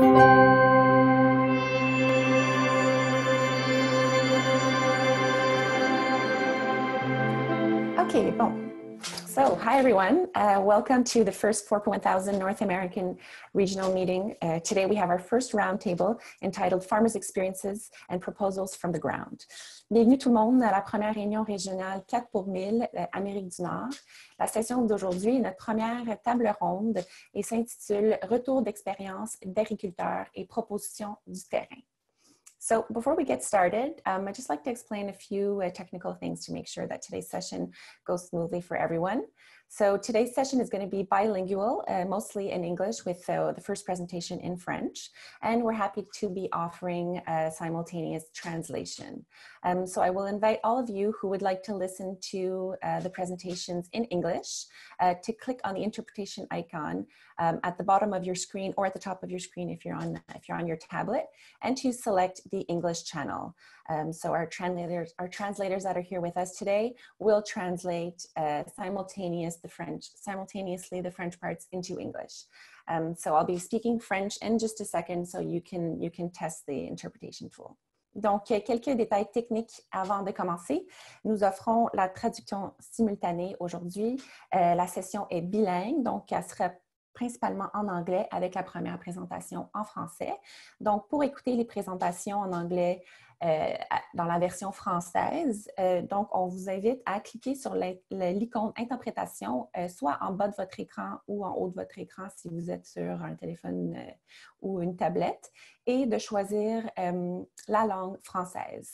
Okay, boom. So, hi everyone. Welcome to the first 4 per 1000 North American Regional Meeting. Today we have our first roundtable entitled Farmers' Experiences and Proposals from the Ground. Bienvenue tout le monde à la première réunion régionale 4 pour 1000 Amérique du Nord. La session d'aujourd'hui, notre première table ronde, et s'intitule Retour d'expérience d'agriculteurs et propositions du terrain. So before we get started, I'd just like to explain a few technical things to make sure that today's session goes smoothly for everyone. So today's session is going to be bilingual, mostly in English with the first presentation in French, and we're happy to be offering simultaneous translation. So I will invite all of you who would like to listen to the presentations in English to click on the interpretation icon at the bottom of your screen or at the top of your screen if you're on your tablet, and to select the English channel. So our translators that are here with us today will translate simultaneously the French parts into English. So I'll be speaking French in just a second, so you can test the interpretation tool. Donc, quelques détails techniques avant de commencer. Nous offrons la traduction simultanée aujourd'hui. La session est bilingue, donc elle sera principalement en anglais avec la première présentation en français. Donc, pour écouter les présentations en anglais dans la version française, donc on vous invite à cliquer sur l'icône interprétation, soit en bas de votre écran ou en haut de votre écran si vous êtes sur un téléphone ou une tablette, et de choisir la langue française.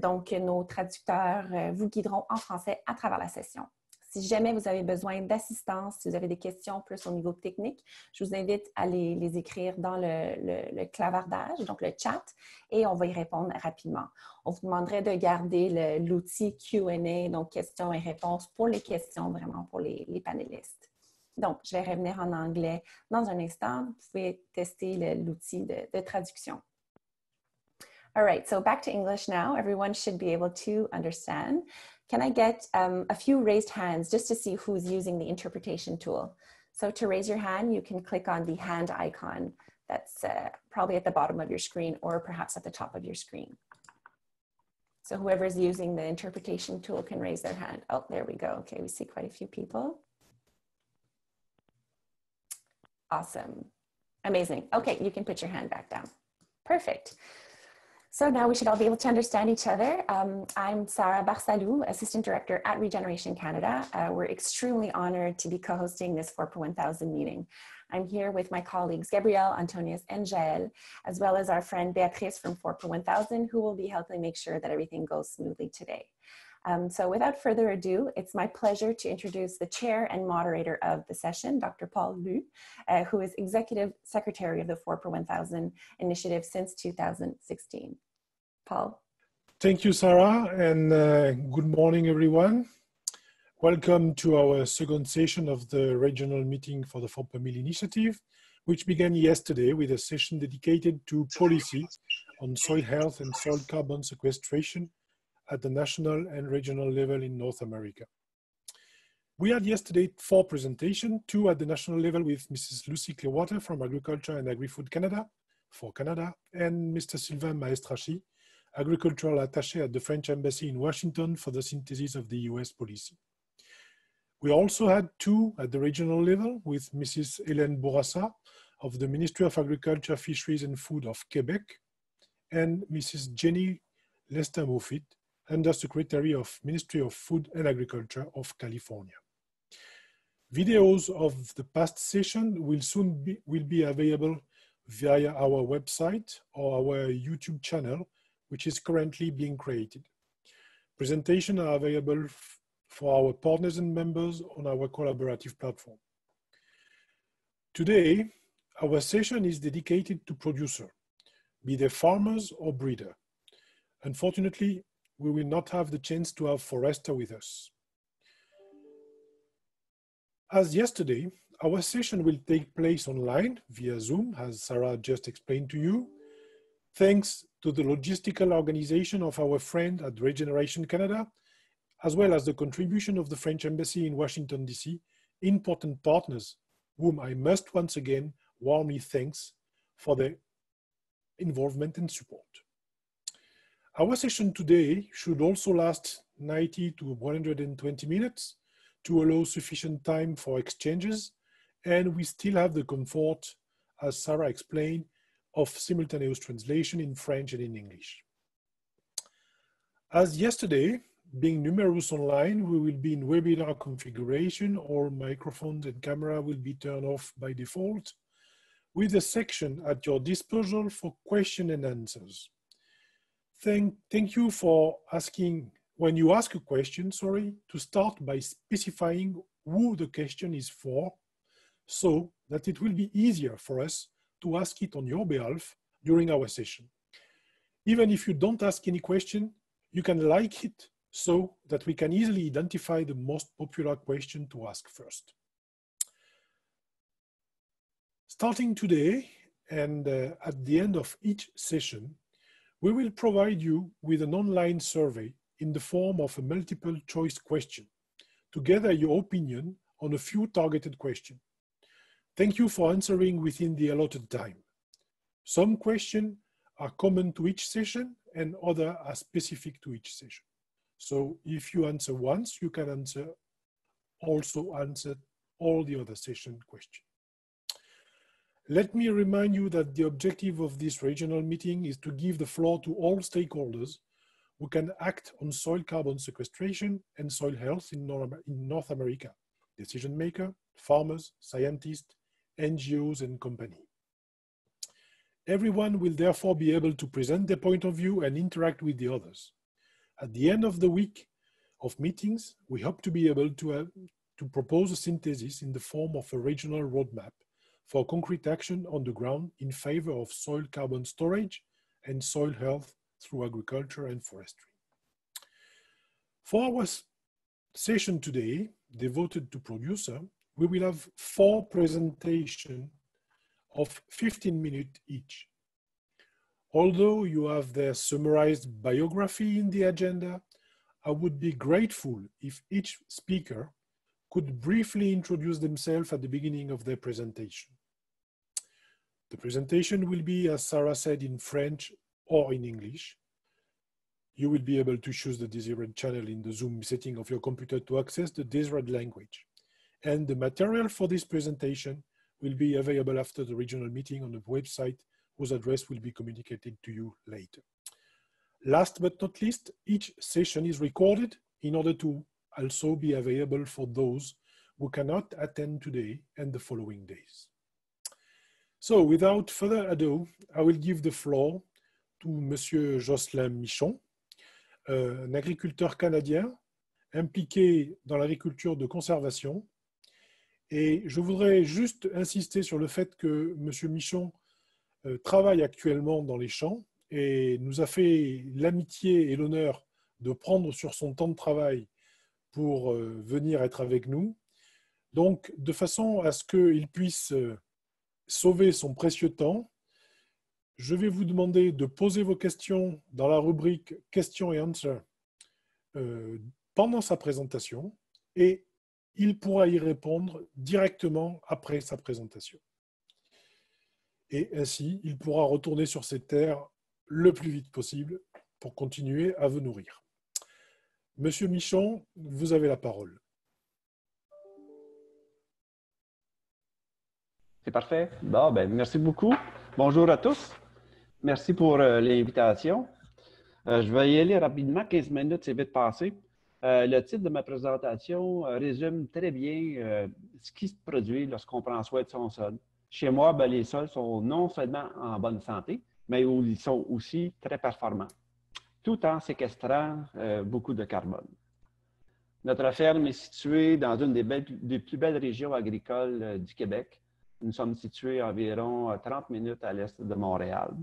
Donc, nos traducteurs vous guideront en français à travers la session. Si jamais vous avez besoin d'assistance, si vous avez des questions plus au niveau technique, je vous invite à les écrire dans le clavardage, donc le chat, et on va y répondre rapidement. On vous demanderait de garder l'outil Q&A, donc questions et réponses, pour les questions, vraiment pour les panélistes. Donc, je vais revenir en anglais dans un instant. Vous pouvez tester l'outil de traduction. All right, so back to English now. Everyone should be able to understand. Can I get a few raised hands just to see who's using the interpretation tool? So to raise your hand, you can click on the hand icon that's probably at the bottom of your screen or perhaps at the top of your screen. So whoever's using the interpretation tool can raise their hand. Oh, there we go. Okay, we see quite a few people. Awesome. Amazing. Okay, you can put your hand back down. Perfect. So now we should all be able to understand each other. I'm Sarah Barsalou, Assistant Director at Regeneration Canada. We're extremely honored to be co-hosting this 4 per 1000 meeting. I'm here with my colleagues, Gabrielle, Antonius, and Jael, as well as our friend Beatrice from 4 per 1000, who will be helping make sure that everything goes smoothly today. So without further ado, it's my pleasure to introduce the chair and moderator of the session, Dr. Paul Lu, who is Executive Secretary of the 4 per 1000 Initiative since 2016. Paul. Thank you, Sarah, and good morning, everyone. Welcome to our second session of the regional meeting for the 4 per 1000 Initiative, which began yesterday with a session dedicated to policy on soil health and soil carbon sequestration at the national and regional level in North America. We had yesterday 4 presentations, 2 at the national level with Mrs. Lucy Clearwater from Agriculture and Agri-Food Canada, for Canada, and Mr. Sylvain Maestrachi, Agricultural Attaché at the French Embassy in Washington for the synthesis of the US policy. We also had 2 at the regional level with Mrs. Hélène Bourassa of the Ministry of Agriculture, Fisheries and Food of Quebec, and Mrs. Jenny Lester Moffit, Undersecretary of Ministry of Food and Agriculture of California. Videos of the past session will soon be available via our website or our YouTube channel, which is currently being created. Presentations are available for our partners and members on our collaborative platform. Today, our session is dedicated to producers, be they farmers or breeders. Unfortunately, we will not have the chance to have Forrester with us. As yesterday, our session will take place online via Zoom, as Sarah just explained to you, thanks to the logistical organization of our friend at Regeneration Canada, as well as the contribution of the French Embassy in Washington, DC, important partners whom I must once again warmly thank for their involvement and support. Our session today should also last 90 to 120 minutes to allow sufficient time for exchanges, and we still have the comfort, as Sarah explained, of simultaneous translation in French and in English. As yesterday, being numerous online, we will be in webinar configuration, or microphones and camera will be turned off by default, with a section at your disposal for questions and answers. Thank you for asking, when you ask a question, sorry, to start by specifying who the question is for, so that it will be easier for us to ask it on your behalf during our session. Even if you don't ask any question, you can like it, so that we can easily identify the most popular question to ask first. Starting today and at the end of each session, we will provide you with an online survey in the form of a multiple choice question to gather your opinion on a few targeted questions. Thank you for answering within the allotted time. Some questions are common to each session and others are specific to each session. So if you answer once, you can also answer all the other session questions. Let me remind you that the objective of this regional meeting is to give the floor to all stakeholders who can act on soil carbon sequestration and soil health in North America: decision makers, farmers, scientists, NGOs, and companies. Everyone will therefore be able to present their point of view and interact with the others. At the end of the week of meetings, we hope to be able to propose a synthesis in the form of a regional roadmap for concrete action on the ground in favor of soil carbon storage and soil health through agriculture and forestry. For our session today, devoted to producer, we will have 4 presentations of 15 minutes each. Although you have their summarized biography in the agenda, I would be grateful if each speaker could briefly introduce themselves at the beginning of their presentation. The presentation will be, as Sarah said, in French or in English. You will be able to choose the desired channel in the Zoom setting of your computer to access the desired language. And the material for this presentation will be available after the regional meeting on the website, whose address will be communicated to you later. Last but not least, each session is recorded in order to also be available for those who cannot attend today and the following days. So without further ado, I will give the floor to Monsieur Jocelyn Michon, un agriculteur canadien impliqué dans l'agriculture de conservation. Et je voudrais juste insister sur le fait que Monsieur Michon travaille actuellement dans les champs et nous a fait l'amitié et l'honneur de prendre sur son temps de travail pour venir être avec nous. Donc, de façon à ce qu'il puisse sauver son précieux temps, je vais vous demander de poser vos questions dans la rubrique « Questions et Answers » pendant sa présentation et il pourra y répondre directement après sa présentation. Et ainsi, il pourra retourner sur ses terres le plus vite possible pour continuer à vous nourrir. Monsieur Michon, vous avez la parole. C'est parfait. Bon, ben, merci beaucoup. Bonjour à tous. Merci pour l'invitation. Je vais y aller rapidement. 15 minutes, c'est vite passé. Le titre de ma présentation résume très bien ce qui se produit lorsqu'on prend soin de son sol. Chez moi, ben, les sols sont non seulement en bonne santé, mais ils sont aussi très performants, tout en séquestrant beaucoup de carbone. Notre ferme est située dans une des plus belles régions agricoles du Québec. Nous sommes situés à environ 30 minutes à l'est de Montréal.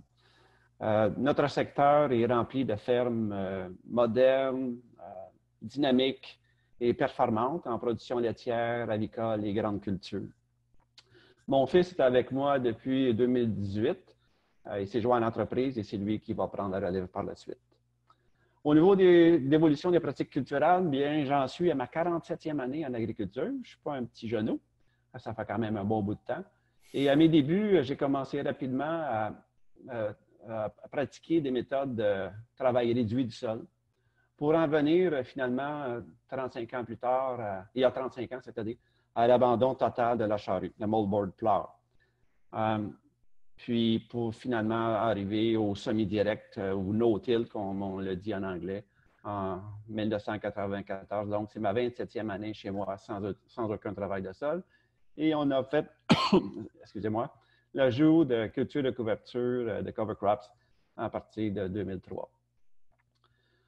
Notre secteur est rempli de fermes modernes, dynamiques et performantes en production laitière, avicole et grandes cultures. Mon fils est avec moi depuis 2018. Il s'est joint à l'entreprise et c'est lui qui va prendre la relève par la suite. Au niveau de l'évolution des pratiques culturelles, bien, j'en suis à ma 47e année en agriculture. Je ne suis pas un petit genou. Ça fait quand même un bon bout de temps. Et à mes débuts, j'ai commencé rapidement à pratiquer des méthodes de travail réduit du sol pour en venir finalement 35 ans plus tard, il y a 35 ans cette année, à l'abandon total de la charrue, le moldboard plow. Puis pour finalement arriver au semi-direct ou no-till, comme on le dit en anglais, en 1994. Donc, c'est ma 27e année chez moi sans aucun travail de sol. Et on a fait, excusez-moi, l'ajout de culture de couverture de cover crops à partir de 2003.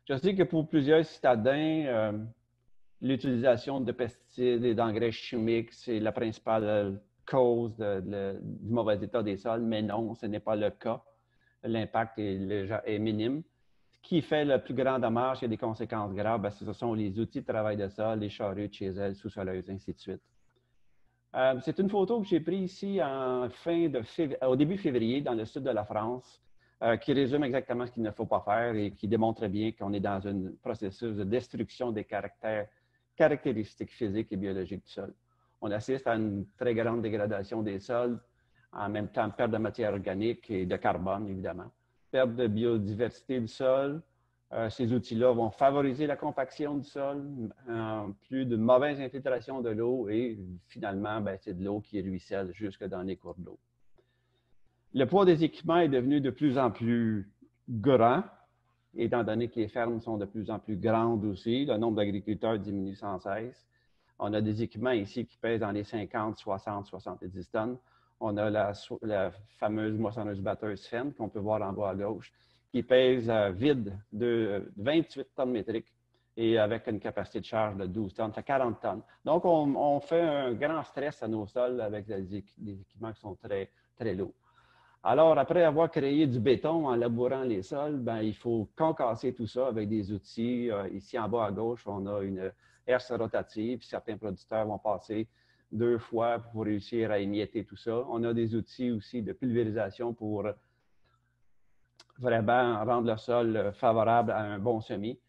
Je sais que pour plusieurs citadins, l'utilisation de pesticides et d'engrais chimiques, c'est la principale cause du mauvais état des sols, mais non, ce n'est pas le cas. L'impact est minime. Ce qui fait le plus grand dommage et des conséquences graves, bien, ce sont les outils de travail de sol, les charrues, chisels, sous-soleuse, ainsi de suite. C'est une photo que j'ai prise ici au début février, dans le sud de la France, qui résume exactement ce qu'il ne faut pas faire et qui démontre bien qu'on est dans un processus de destruction des caractéristiques physiques et biologiques du sol. On assiste à une très grande dégradation des sols, en même temps perte de matière organique et de carbone, évidemment. Perte de biodiversité du sol. Ces outils-là vont favoriser la compaction du sol, plus de mauvaise infiltration de l'eau et finalement, c'est de l'eau qui ruisselle jusque dans les cours d'eau. Le poids des équipements est devenu de plus en plus grand, étant donné que les fermes sont de plus en plus grandes aussi. Le nombre d'agriculteurs diminue sans cesse. On a des équipements ici qui pèsent dans les 50, 60, 70 tonnes. On a la fameuse moissonneuse-batteuse Fenn qu'on peut voir en bas à gauche, qui pèse vide de 28 tonnes métriques et avec une capacité de charge de 12 tonnes, ça fait 40 tonnes. Donc, on fait un grand stress à nos sols avec des équipements qui sont très, très lourds. Alors, après avoir créé du béton en labourant les sols, il faut concasser tout ça avec des outils. Ici, en bas à gauche, on a une herse rotative. Certains producteurs vont passer 2 fois pour réussir à émietter tout ça. On a des outils aussi de pulvérisation pour vraiment rendre le sol favorable à un bon semis.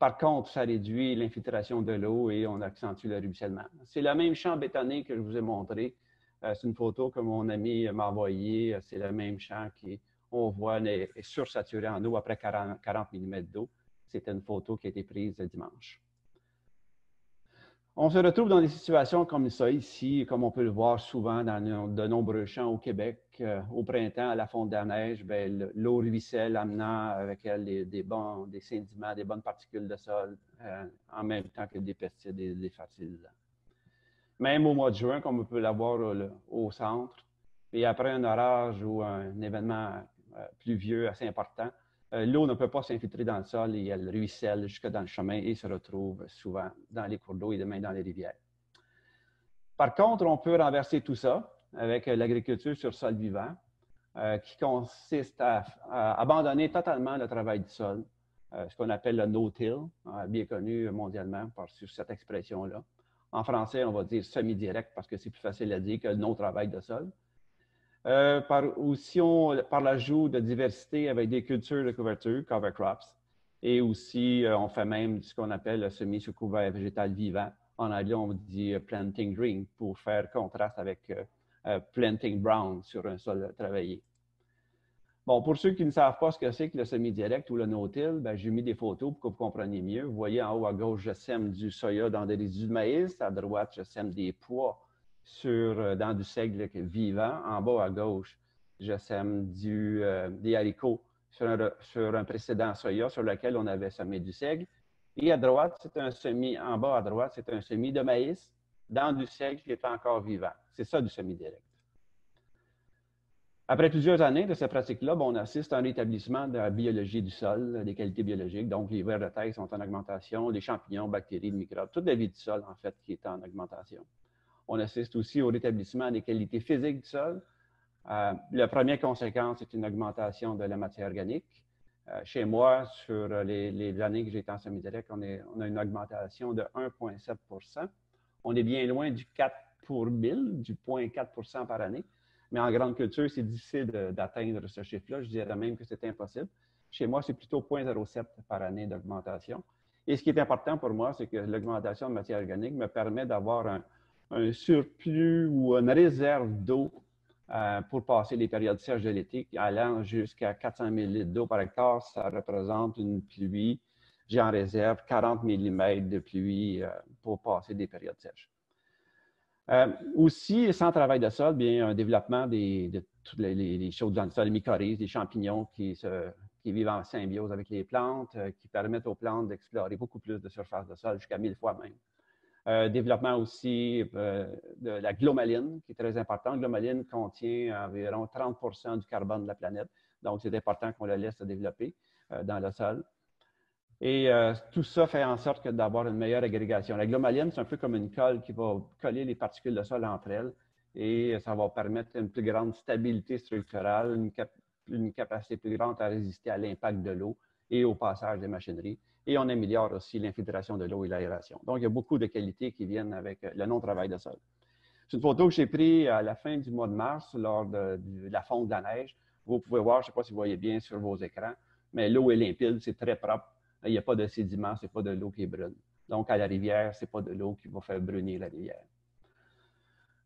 Par contre, ça réduit l'infiltration de l'eau et on accentue le ruissellement. C'est le même champ bétonné que je vous ai montré. C'est une photo que mon ami m'a envoyée. C'est le même champ qu'on voit est sursaturé en eau après 40 mm d'eau. C'était une photo qui a été prise dimanche. On se retrouve dans des situations comme ça ici, comme on peut le voir souvent dans de nombreux champs au Québec. Au printemps, à la fonte de la neige, l'eau ruisselle amenant avec elle des sédiments, des bonnes particules de sol, en même temps que des pesticides et des fertilisants. Même au mois de juin, comme on peut l'avoir au centre, et après un orage ou un événement pluvieux assez important, l'eau ne peut pas s'infiltrer dans le sol et elle ruisselle jusque dans le chemin et se retrouve souvent dans les cours d'eau et demain dans les rivières. Par contre, on peut renverser tout ça avec l'agriculture sur sol vivant, qui consiste à abandonner totalement le travail du sol, ce qu'on appelle le no-till, bien connu mondialement par cette expression-là. En français, on va dire semi-direct parce que c'est plus facile à dire que non-travail de sol. Par l'ajout de diversité avec des cultures de couverture, cover crops, et aussi on fait même ce qu'on appelle le semis sous couvert végétal vivant. En anglais, on dit planting green pour faire contraste avec planting brown sur un sol travaillé. Bon, pour ceux qui ne savent pas ce que c'est que le semi-direct ou le no-till, j'ai mis des photos pour que vous compreniez mieux. Vous voyez en haut à gauche, je sème du soya dans des résidus de maïs. À droite, je sème des pois dans du seigle vivant. En bas à gauche, je sème des haricots sur un précédent soya sur lequel on avait semé du seigle. Et à droite, en bas à droite, c'est un semis de maïs dans du seigle qui est encore vivant. C'est ça du semi-direct. Après plusieurs années de cette pratique-là, on assiste à un rétablissement de la biologie du sol, des qualités biologiques. Donc, les vers de terre sont en augmentation, les champignons, bactéries, les microbes, toute la vie du sol, en fait, qui est en augmentation. On assiste aussi au rétablissement des qualités physiques du sol. La première conséquence est une augmentation de la matière organique. Chez moi, sur les années que j'ai été en semi-direct, on a une augmentation de 1,7 %. On est bien loin du 4 pour 1000, du 0,4 % par année. Mais en grande culture, c'est difficile d'atteindre ce chiffre-là. Je dirais même que c'est impossible. Chez moi, c'est plutôt 0,07 par année d'augmentation. Et ce qui est important pour moi, c'est que l'augmentation de matière organique me permet d'avoir un surplus ou une réserve d'eau pour passer les périodes sèches de l'été allant jusqu'à 400 000 litres d'eau par hectare. Ça représente une pluie, j'ai en réserve 40 mm de pluie pour passer des périodes sèches. Aussi, sans travail de sol, bien un développement de toutes les choses dans le sol, les mycorhizes, les champignons qui vivent en symbiose avec les plantes, qui permettent aux plantes d'explorer beaucoup plus de surface de sol, jusqu'à 1000 fois même. Développement aussi de la glomaline, qui est très important. La glomaline contient environ 30 % du carbone de la planète, donc c'est important qu'on la laisse se développer dans le sol. Et tout ça fait en sorte d'avoir une meilleure agrégation. La glomaline, c'est un peu comme une colle qui va coller les particules de sol entre elles, et ça va permettre une plus grande stabilité structurelle, une capacité plus grande à résister à l'impact de l'eau et au passage des machineries. Et on améliore aussi l'infiltration de l'eau et l'aération. Donc, il y a beaucoup de qualités qui viennent avec le non-travail de sol. C'est une photo que j'ai prise à la fin du mois de mars, lors de la fonte de la neige. Vous pouvez voir, je ne sais pas si vous voyez bien sur vos écrans, mais l'eau est limpide, c'est très propre. Il n'y a pas de sédiments, ce n'est pas de l'eau qui brûle. Donc, à la rivière, ce n'est pas de l'eau qui va faire brûler la rivière.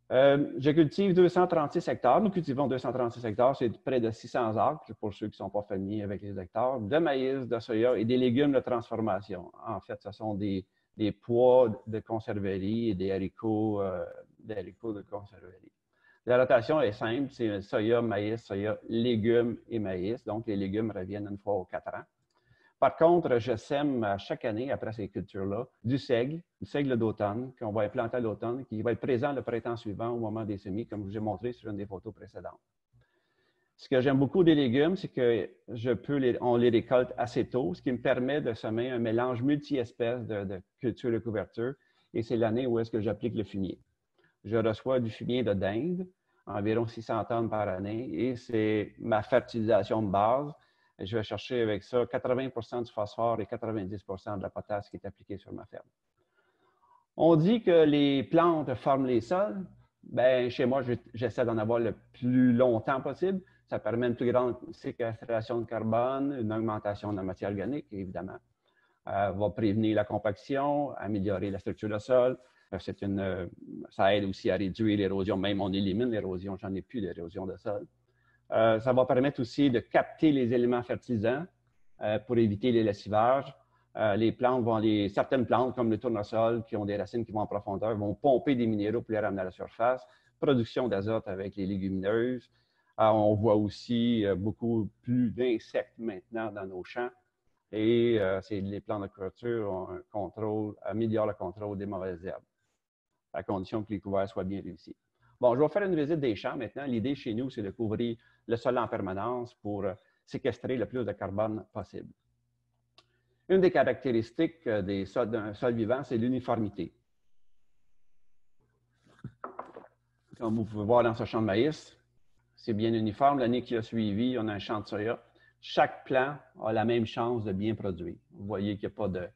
Je cultive 236 hectares. Nous cultivons 236 hectares, c'est près de 600 acres, pour ceux qui ne sont pas familiers avec les hectares, de maïs, de soya et des légumes de transformation. En fait, ce sont des pois de conserverie et des haricots de conserverie. La rotation est simple, c'est soya, maïs, soya, légumes et maïs. Donc, les légumes reviennent une fois aux 4 ans. Par contre, je sème chaque année, après ces cultures-là, du seigle d'automne, qu'on va implanter à l'automne, qui va être présent le printemps suivant au moment des semis, comme je vous ai montré sur une des photos précédentes. Ce que j'aime beaucoup des légumes, c'est qu'on les récolte assez tôt, ce qui me permet de semer un mélange multi-espèces de cultures et couvertures, et c'est l'année où est-ce que j'applique le fumier. Je reçois du fumier de dinde, environ 600 tonnes par année, et c'est ma fertilisation de base. Je vais chercher avec ça 80 % du phosphore et 90 % de la potasse qui est appliquée sur ma ferme. On dit que les plantes forment les sols. Bien, chez moi, j'essaie d'en avoir le plus longtemps possible. Ça permet une plus grande séquestration de carbone, une augmentation de la matière organique, évidemment. Va prévenir la compaction, améliorer la structure du sol. Ça aide aussi à réduire l'érosion. Même on élimine l'érosion, j'en ai plus d'érosion de sol. Ça va permettre aussi de capter les éléments fertilisants pour éviter les lessivages. Certaines plantes, comme le tournesol, qui ont des racines qui vont en profondeur, vont pomper des minéraux pour les ramener à la surface. Production d'azote avec les légumineuses. On voit aussi beaucoup plus d'insectes maintenant dans nos champs. Et les plantes de couverture améliorent le contrôle des mauvaises herbes, à condition que les couverts soient bien réussis. Bon, je vais faire une visite des champs maintenant. L'idée chez nous, c'est de couvrir le sol en permanence pour séquestrer le plus de carbone possible. Une des caractéristiques d'un sol vivant, c'est l'uniformité. Comme vous pouvez voir dans ce champ de maïs, c'est bien uniforme. L'année qui a suivi, on a un champ de soya. Chaque plant a la même chance de bien produire. Vous voyez qu'il n'y a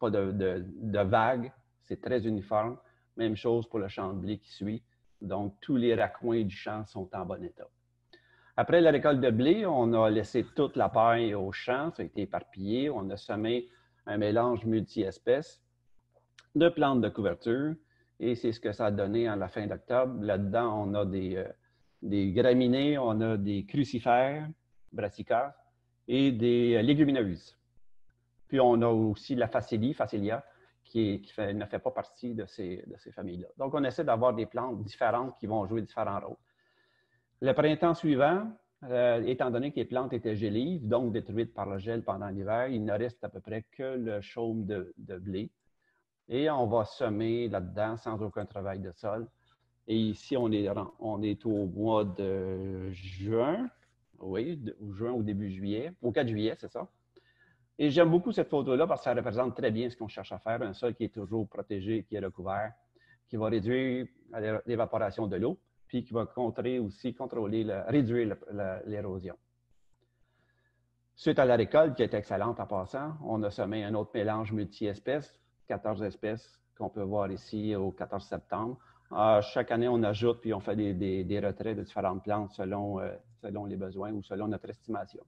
pas de vague, c'est très uniforme. Même chose pour le champ de blé qui suit. Donc, tous les raccoins du champ sont en bon état. Après la récolte de blé, on a laissé toute la paille au champ, ça a été éparpillé. On a semé un mélange multi-espèces de plantes de couverture et c'est ce que ça a donné à la fin d'octobre. Là-dedans, on a des graminées, on a des crucifères, brassicas et des légumineuses. Puis, on a aussi la Facelia, qui ne fait pas partie de ces familles-là. Donc, on essaie d'avoir des plantes différentes qui vont jouer différents rôles. Le printemps suivant, étant donné que les plantes étaient gélives, donc détruites par le gel pendant l'hiver, il ne reste à peu près que le chaume de blé. Et on va semer là-dedans sans aucun travail de sol. Et ici, on est au mois de juin, oui, au début juillet, au 4 juillet, c'est ça. Et j'aime beaucoup cette photo-là parce que ça représente très bien ce qu'on cherche à faire, un sol qui est toujours protégé, qui est recouvert, qui va réduire l'évaporation de l'eau, puis qui va réduire l'érosion. Suite à la récolte, qui est excellente en passant, on a semé un autre mélange multi-espèces, 14 espèces qu'on peut voir ici au 14 septembre. Chaque année, on ajoute puis on fait des retraits de différentes plantes selon les besoins ou selon notre estimation.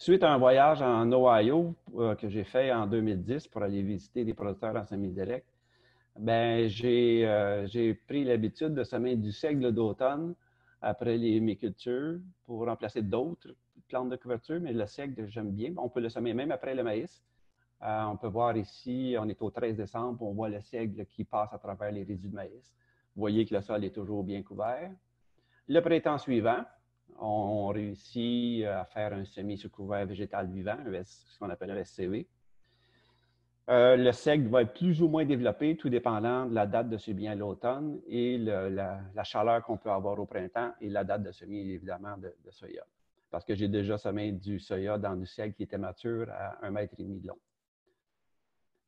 Suite à un voyage en Ohio que j'ai fait en 2010 pour aller visiter des producteurs en semi-direct, j'ai pris l'habitude de semer du seigle d'automne après les mécultures pour remplacer d'autres plantes de couverture, mais le seigle, j'aime bien. On peut le semer même après le maïs. On peut voir ici, on est au 13 décembre, on voit le seigle qui passe à travers les résidus de maïs. Vous voyez que le sol est toujours bien couvert. Le printemps suivant, on réussit à faire un semis sous couvert végétal vivant, ce qu'on appelle un SCV. Le seigle va être plus ou moins développé, tout dépendant de la date de semis à l'automne et la chaleur qu'on peut avoir au printemps et la date de semis, évidemment, de soya. Parce que j'ai déjà semé du soya dans du seigle qui était mature à 1,5 m de long.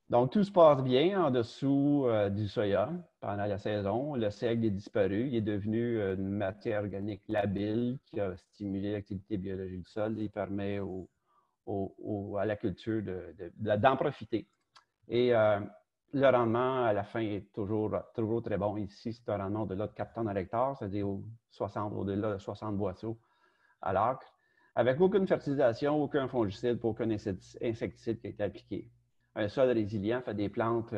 Donc, tout se passe bien en dessous du soya pendant la saison. Le seigle est disparu. Il est devenu une matière organique labile qui a stimulé l'activité biologique du sol et permet à la culture d'en profiter. Et le rendement, à la fin, est toujours très bon. Ici, c'est un rendement de 4 tonnes à l'hectare, c'est-à-dire au-delà de 60 boisseaux à l'acre, avec aucune fertilisation, aucun fongicide, aucun insecticide qui a été appliqué. Un sol résilient fait des plantes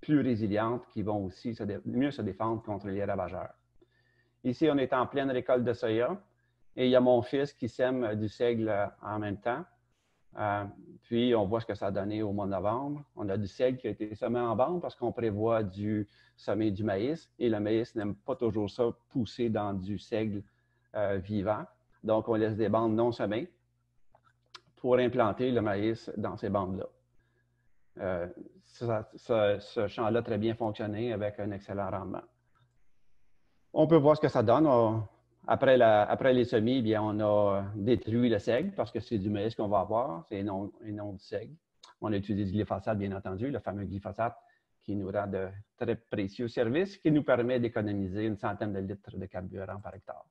plus résilientes qui vont aussi mieux se défendre contre les ravageurs. Ici, on est en pleine récolte de soya et il y a mon fils qui sème du seigle en même temps. Puis, on voit ce que ça a donné au mois de novembre. On a du seigle qui a été semé en bande parce qu'on prévoit du semer du maïs. Et le maïs n'aime pas toujours ça, pousser dans du seigle vivant. Donc, on laisse des bandes non semées pour implanter le maïs dans ces bandes-là. Ce champ-là a très bien fonctionné avec un excellent rendement. On peut voir ce que ça donne. Après les semis, bien, on a détruit le seigle parce que c'est du maïs qu'on va avoir, et non du seigle. On a utilisé du glyphosate, bien entendu, le fameux glyphosate qui nous rend de très précieux services, qui nous permet d'économiser une centaine de litres de carburant par hectare.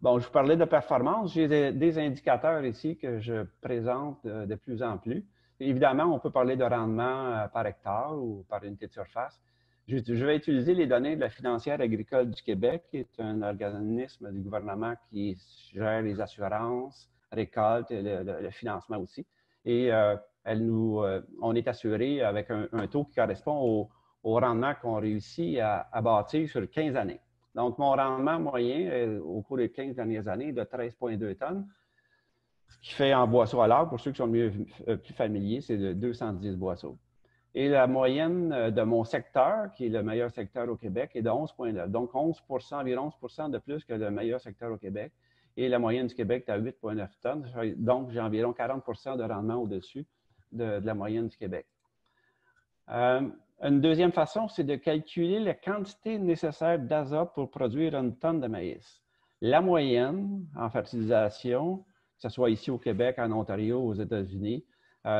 Bon, je vous parlais de performance. J'ai des indicateurs ici que je présente de plus en plus. Évidemment, on peut parler de rendement par hectare ou par unité de surface. Je vais utiliser les données de la Financière agricole du Québec, qui est un organisme du gouvernement qui gère les assurances, récoltes et le financement aussi. Et on est assuré avec un taux qui correspond au rendement qu'on réussit à bâtir sur 15 années. Donc, mon rendement moyen au cours des 15 dernières années est de 13,2 tonnes, ce qui fait en boisseaux à l'arbre, pour ceux qui sont plus familiers, c'est de 210 boisseaux. Et la moyenne de mon secteur, qui est le meilleur secteur au Québec, est de 11,9. Donc, 11%, environ 11% de plus que le meilleur secteur au Québec. Et la moyenne du Québec est à 8,9 tonnes. Donc, j'ai environ 40% de rendement au-dessus de la moyenne du Québec. Une deuxième façon, c'est de calculer la quantité nécessaire d'azote pour produire une tonne de maïs. La moyenne en fertilisation, que ce soit ici au Québec, en Ontario, aux États-Unis,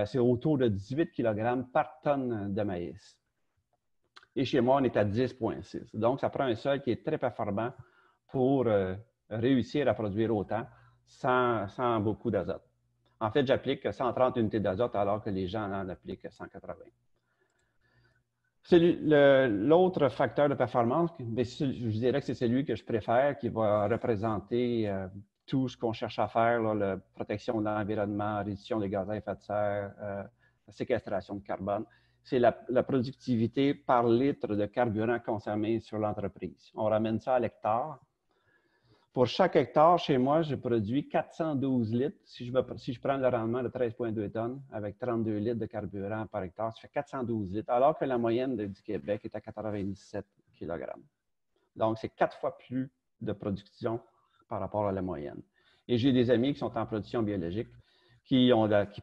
c'est autour de 18 kg par tonne de maïs. Et chez moi, on est à 10,6. Donc, ça prend un sol qui est très performant pour réussir à produire autant sans beaucoup d'azote. En fait, j'applique 130 unités d'azote alors que les gens en appliquent 180. L'autre facteur de performance, mais je dirais que c'est celui que je préfère, qui va représenter tout ce qu'on cherche à faire, là, la protection de l'environnement, réduction des gaz à effet de serre, la séquestration de carbone, c'est la productivité par litre de carburant consommé sur l'entreprise. On ramène ça à l'hectare. Pour chaque hectare, chez moi, je produis 412 litres. Si je prends le rendement de 13,2 tonnes avec 32 litres de carburant par hectare, ça fait 412 litres, alors que la moyenne du Québec est à 97 kg. Donc, c'est 4 fois plus de production par rapport à la moyenne. Et j'ai des amis qui sont en production biologique qui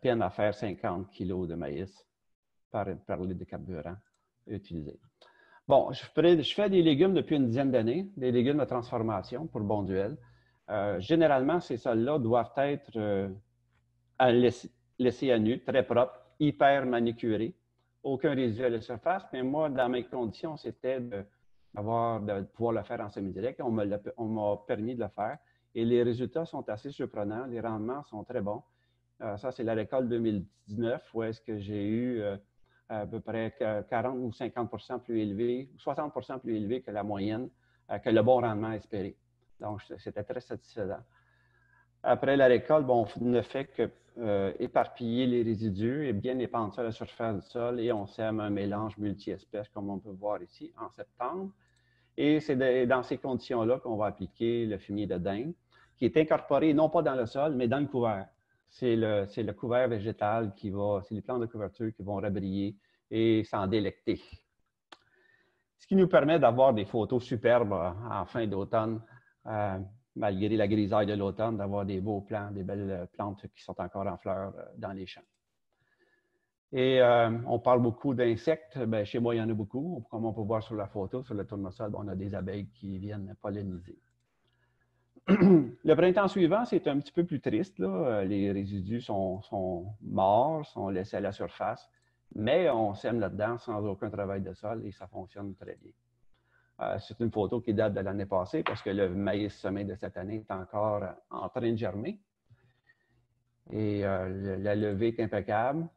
peinent à faire 50 kg de maïs par litre de carburant utilisé. Bon, je fais des légumes depuis une dizaine d'années, des légumes de transformation pour Bonduelle. Généralement, ces sols-là doivent être laissés à nu, très propres, hyper manucurés, aucun résidu à la surface. Mais moi, dans mes conditions, c'était de pouvoir le faire en semi-direct. On m'a permis de le faire et les résultats sont assez surprenants. Les rendements sont très bons. Ça, c'est la récolte 2019 où est-ce que j'ai eu à peu près 40 ou 50% plus élevé, 60% plus élevé que la moyenne, que le bon rendement espéré. Donc, c'était très satisfaisant. Après la récolte, bon, on ne fait que éparpiller les résidus et bien épandre ça à la surface du sol et on sème un mélange multi-espèces, comme on peut voir ici, en septembre. Et c'est dans ces conditions-là qu'on va appliquer le fumier de dinde, qui est incorporé non pas dans le sol, mais dans le couvert. C'est le couvert végétal qui va, c'est les plantes de couverture qui vont rabrier et s'en délecter. Ce qui nous permet d'avoir des photos superbes en fin d'automne, malgré la grisaille de l'automne, d'avoir des beaux plants, des belles plantes qui sont encore en fleurs dans les champs. Et on parle beaucoup d'insectes. Ben, chez moi, il y en a beaucoup. Comme on peut voir sur la photo, sur le tournesol, on a des abeilles qui viennent polliniser. Le printemps suivant, c'est un petit peu plus triste. Là. Les résidus sont morts, sont laissés à la surface, mais on sème là-dedans sans aucun travail de sol et ça fonctionne très bien. C'est une photo qui date de l'année passée parce que le maïs semé de cette année est encore en train de germer. Et la levée est impeccable.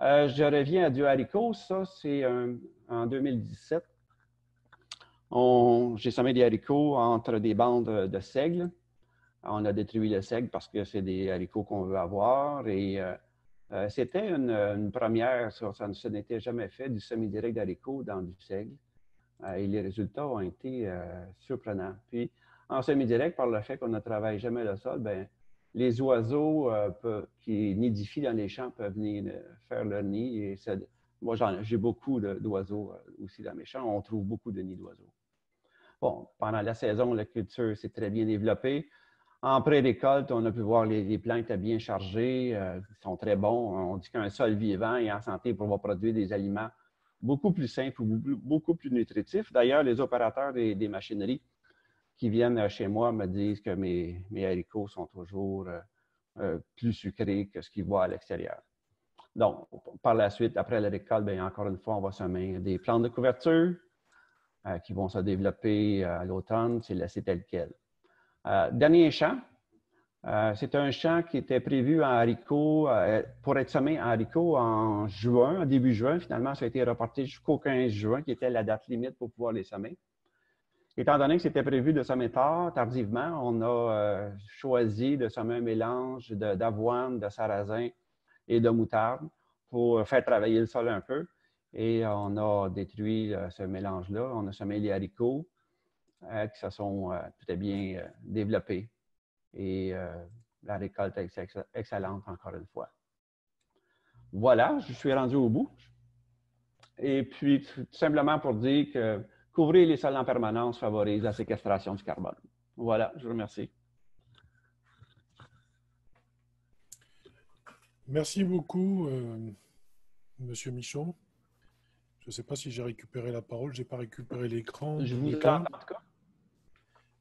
Je reviens à du haricot. Ça, c'est en 2017. J'ai semé des haricots entre des bandes de seigle. On a détruit le seigle parce que c'est des haricots qu'on veut avoir. Et c'était une première, ça n'était jamais fait, du semi-direct d'haricots dans du seigle. Et les résultats ont été surprenants. Puis, en semi-direct, par le fait qu'on ne travaille jamais le sol, bien, les oiseaux qui nidifient dans les champs peuvent venir faire leur nid. Et moi, j'ai beaucoup d'oiseaux aussi dans mes champs. On trouve beaucoup de nids d'oiseaux. Bon, pendant la saison, la culture s'est très bien développée. En pré-récolte, on a pu voir les plants étaient bien chargés. Ils sont très bons. On dit qu'un sol vivant et en santé va produire des aliments beaucoup plus simple, beaucoup plus nutritif. D'ailleurs, les opérateurs des machineries qui viennent chez moi me disent que mes haricots sont toujours plus sucrés que ce qu'ils voient à l'extérieur. Donc, par la suite, après la récolte, bien, encore une fois, on va semer des plantes de couverture qui vont se développer à l'automne. C'est laissé tel quel. Dernier champ, c'est un champ qui était prévu en haricots, pour être semé en haricots en juin, début juin. Finalement, ça a été reporté jusqu'au 15 juin, qui était la date limite pour pouvoir les semer. Étant donné que c'était prévu de semer tardivement, on a choisi de semer un mélange d'avoine, de sarrasin et de moutarde pour faire travailler le sol un peu. Et on a détruit ce mélange-là. On a semé les haricots qui se sont tout bien développés. Et la récolte est excellente, encore une fois. Voilà, je suis rendu au bout. Et puis, tout simplement pour dire que couvrir les sols en permanence favorise la séquestration du carbone. Voilà, je vous remercie. Merci beaucoup, Monsieur Michon. Je ne sais pas si j'ai récupéré la parole. Je n'ai pas récupéré l'écran. Je vous entends, en tout cas.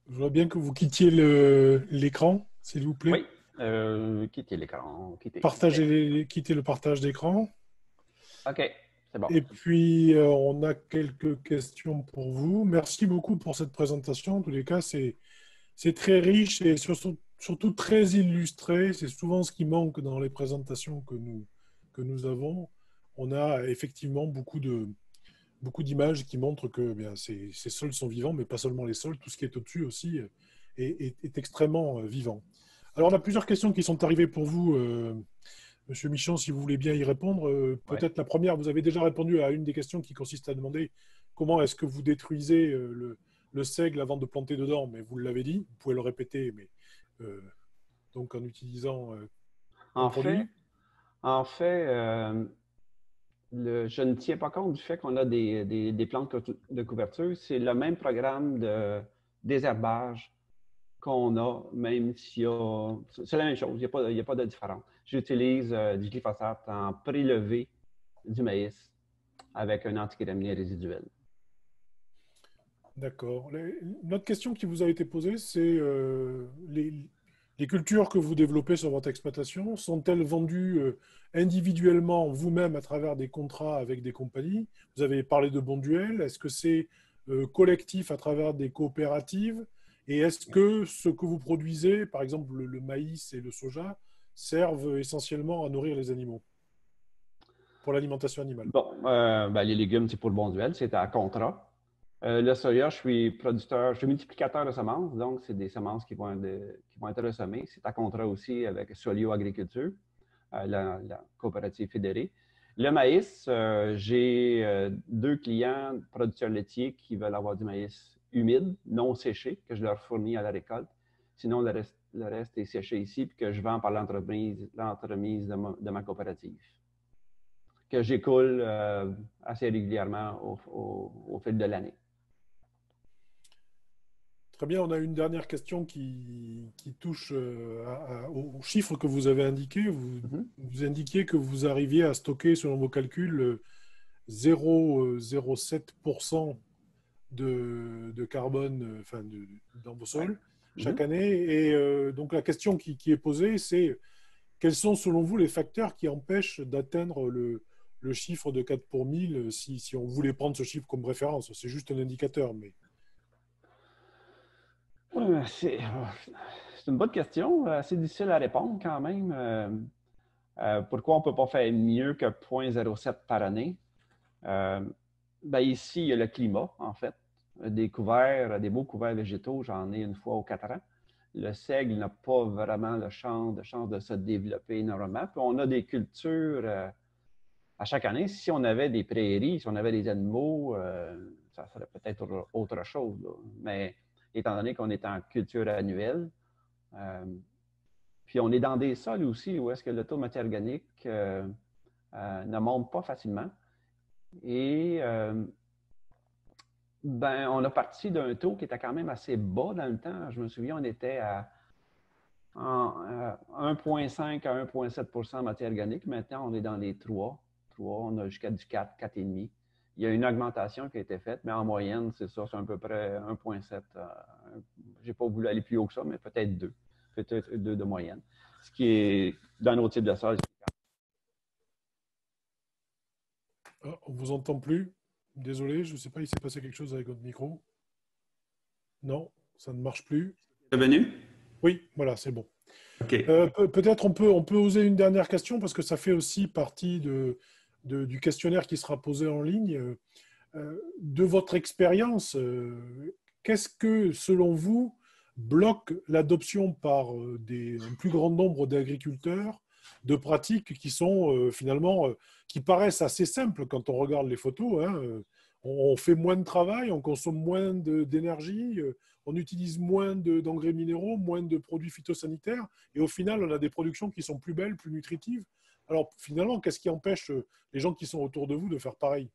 Je voudrais bien que vous quittiez l'écran, s'il vous plaît. Oui, quittez l'écran. Quittez le partage d'écran. OK, c'est bon. Et puis, on a quelques questions pour vous. Merci beaucoup pour cette présentation. En tous les cas, c'est très riche et surtout très illustré. C'est souvent ce qui manque dans les présentations que nous avons. On a effectivement beaucoup d'images qui montrent que bien, ces sols sont vivants, mais pas seulement les sols, tout ce qui est au-dessus aussi est extrêmement vivant. Alors, on a plusieurs questions qui sont arrivées pour vous, Monsieur Michon, si vous voulez bien y répondre. Peut-être la première, vous avez déjà répondu à une des questions qui consiste à demander comment est-ce que vous détruisez le seigle avant de planter dedans, mais vous l'avez dit, vous pouvez le répéter, mais donc en utilisant je ne tiens pas compte du fait qu'on a des plantes de couverture. C'est le même programme de désherbage qu'on a, même s'il y a... C'est la même chose, il n'y a pas de différence. J'utilise du glyphosate en prélevé du maïs avec un antigraminé résiduel. D'accord. Notre question qui vous a été posée, c'est les cultures que vous développez sur votre exploitation, sont-elles vendues individuellement vous-même à travers des contrats avec des compagnies? Vous avez parlé de Bonduelle. Est-ce que c'est collectif à travers des coopératives? Et est-ce que ce que vous produisez, par exemple le maïs et le soja, servent essentiellement à nourrir les animaux? Pour l'alimentation animale. Bon, les légumes, c'est pour le Bonduelle, c'est à contrat. Le soya, je suis multiplicateur de semences, donc c'est des semences qui vont être ressemées. C'est à contrat aussi avec Solio Agriculture, la coopérative fédérée. Le maïs, j'ai deux clients producteurs laitiers qui veulent avoir du maïs humide, non séché, que je leur fournis à la récolte. Sinon, le reste est séché ici, puis que je vends par l'entremise de ma coopérative, que j'écoule assez régulièrement au fil de l'année. Très bien, on a une dernière question qui touche aux chiffres que vous avez indiqués. Vous indiquiez que vous arriviez à stocker, selon vos calculs, 0,07% de carbone dans vos sols chaque année. Et donc la question qui est posée, c'est quels sont, selon vous, les facteurs qui empêchent d'atteindre le chiffre de 4 pour 1000 si on voulait prendre ce chiffre comme référence? C'est juste un indicateur, mais... C'est une bonne question. C'est difficile à répondre quand même. Pourquoi on ne peut pas faire mieux que 0,07 par année? Ici, il y a le climat, en fait. Des beaux couverts végétaux, j'en ai une fois aux 4 ans. Le seigle n'a pas vraiment la chance de se développer énormément. Puis on a des cultures à chaque année. Si on avait des prairies, si on avait des animaux, ça serait peut-être autre chose, là. Mais étant donné qu'on est en culture annuelle. Puis on est dans des sols aussi où est-ce que le taux de matière organique ne monte pas facilement. Et on a parti d'un taux qui était quand même assez bas dans le temps. Je me souviens, on était à 1,5 à 1,7 % matière organique. Maintenant, on est dans les 3, on a jusqu'à du 4, 4,5. Il y a une augmentation qui a été faite, mais en moyenne, c'est ça, c'est à peu près 1,7. Je n'ai pas voulu aller plus haut que ça, mais peut-être 2. Peut-être 2 de moyenne. Ce qui est, dans nos types de sols. Oh, on ne vous entend plus. Désolé, je ne sais pas, il s'est passé quelque chose avec votre micro. Non, ça ne marche plus. C'est revenu? Oui, voilà, c'est bon. Okay. Peut-être on peut oser une dernière question, parce que ça fait aussi partie du questionnaire qui sera posé en ligne. De votre expérience, qu'est-ce que, selon vous, bloque l'adoption par un plus grand nombre d'agriculteurs de pratiques qui sont finalement, qui paraissent assez simples quand on regarde les photos, hein. On fait moins de travail, on consomme moins d'énergie, on utilise moins d'engrais minéraux, moins de produits phytosanitaires, et au final, on a des productions qui sont plus belles, plus nutritives. Alors, finalement, qu'est-ce qui empêche les gens qui sont autour de vous de faire pareil?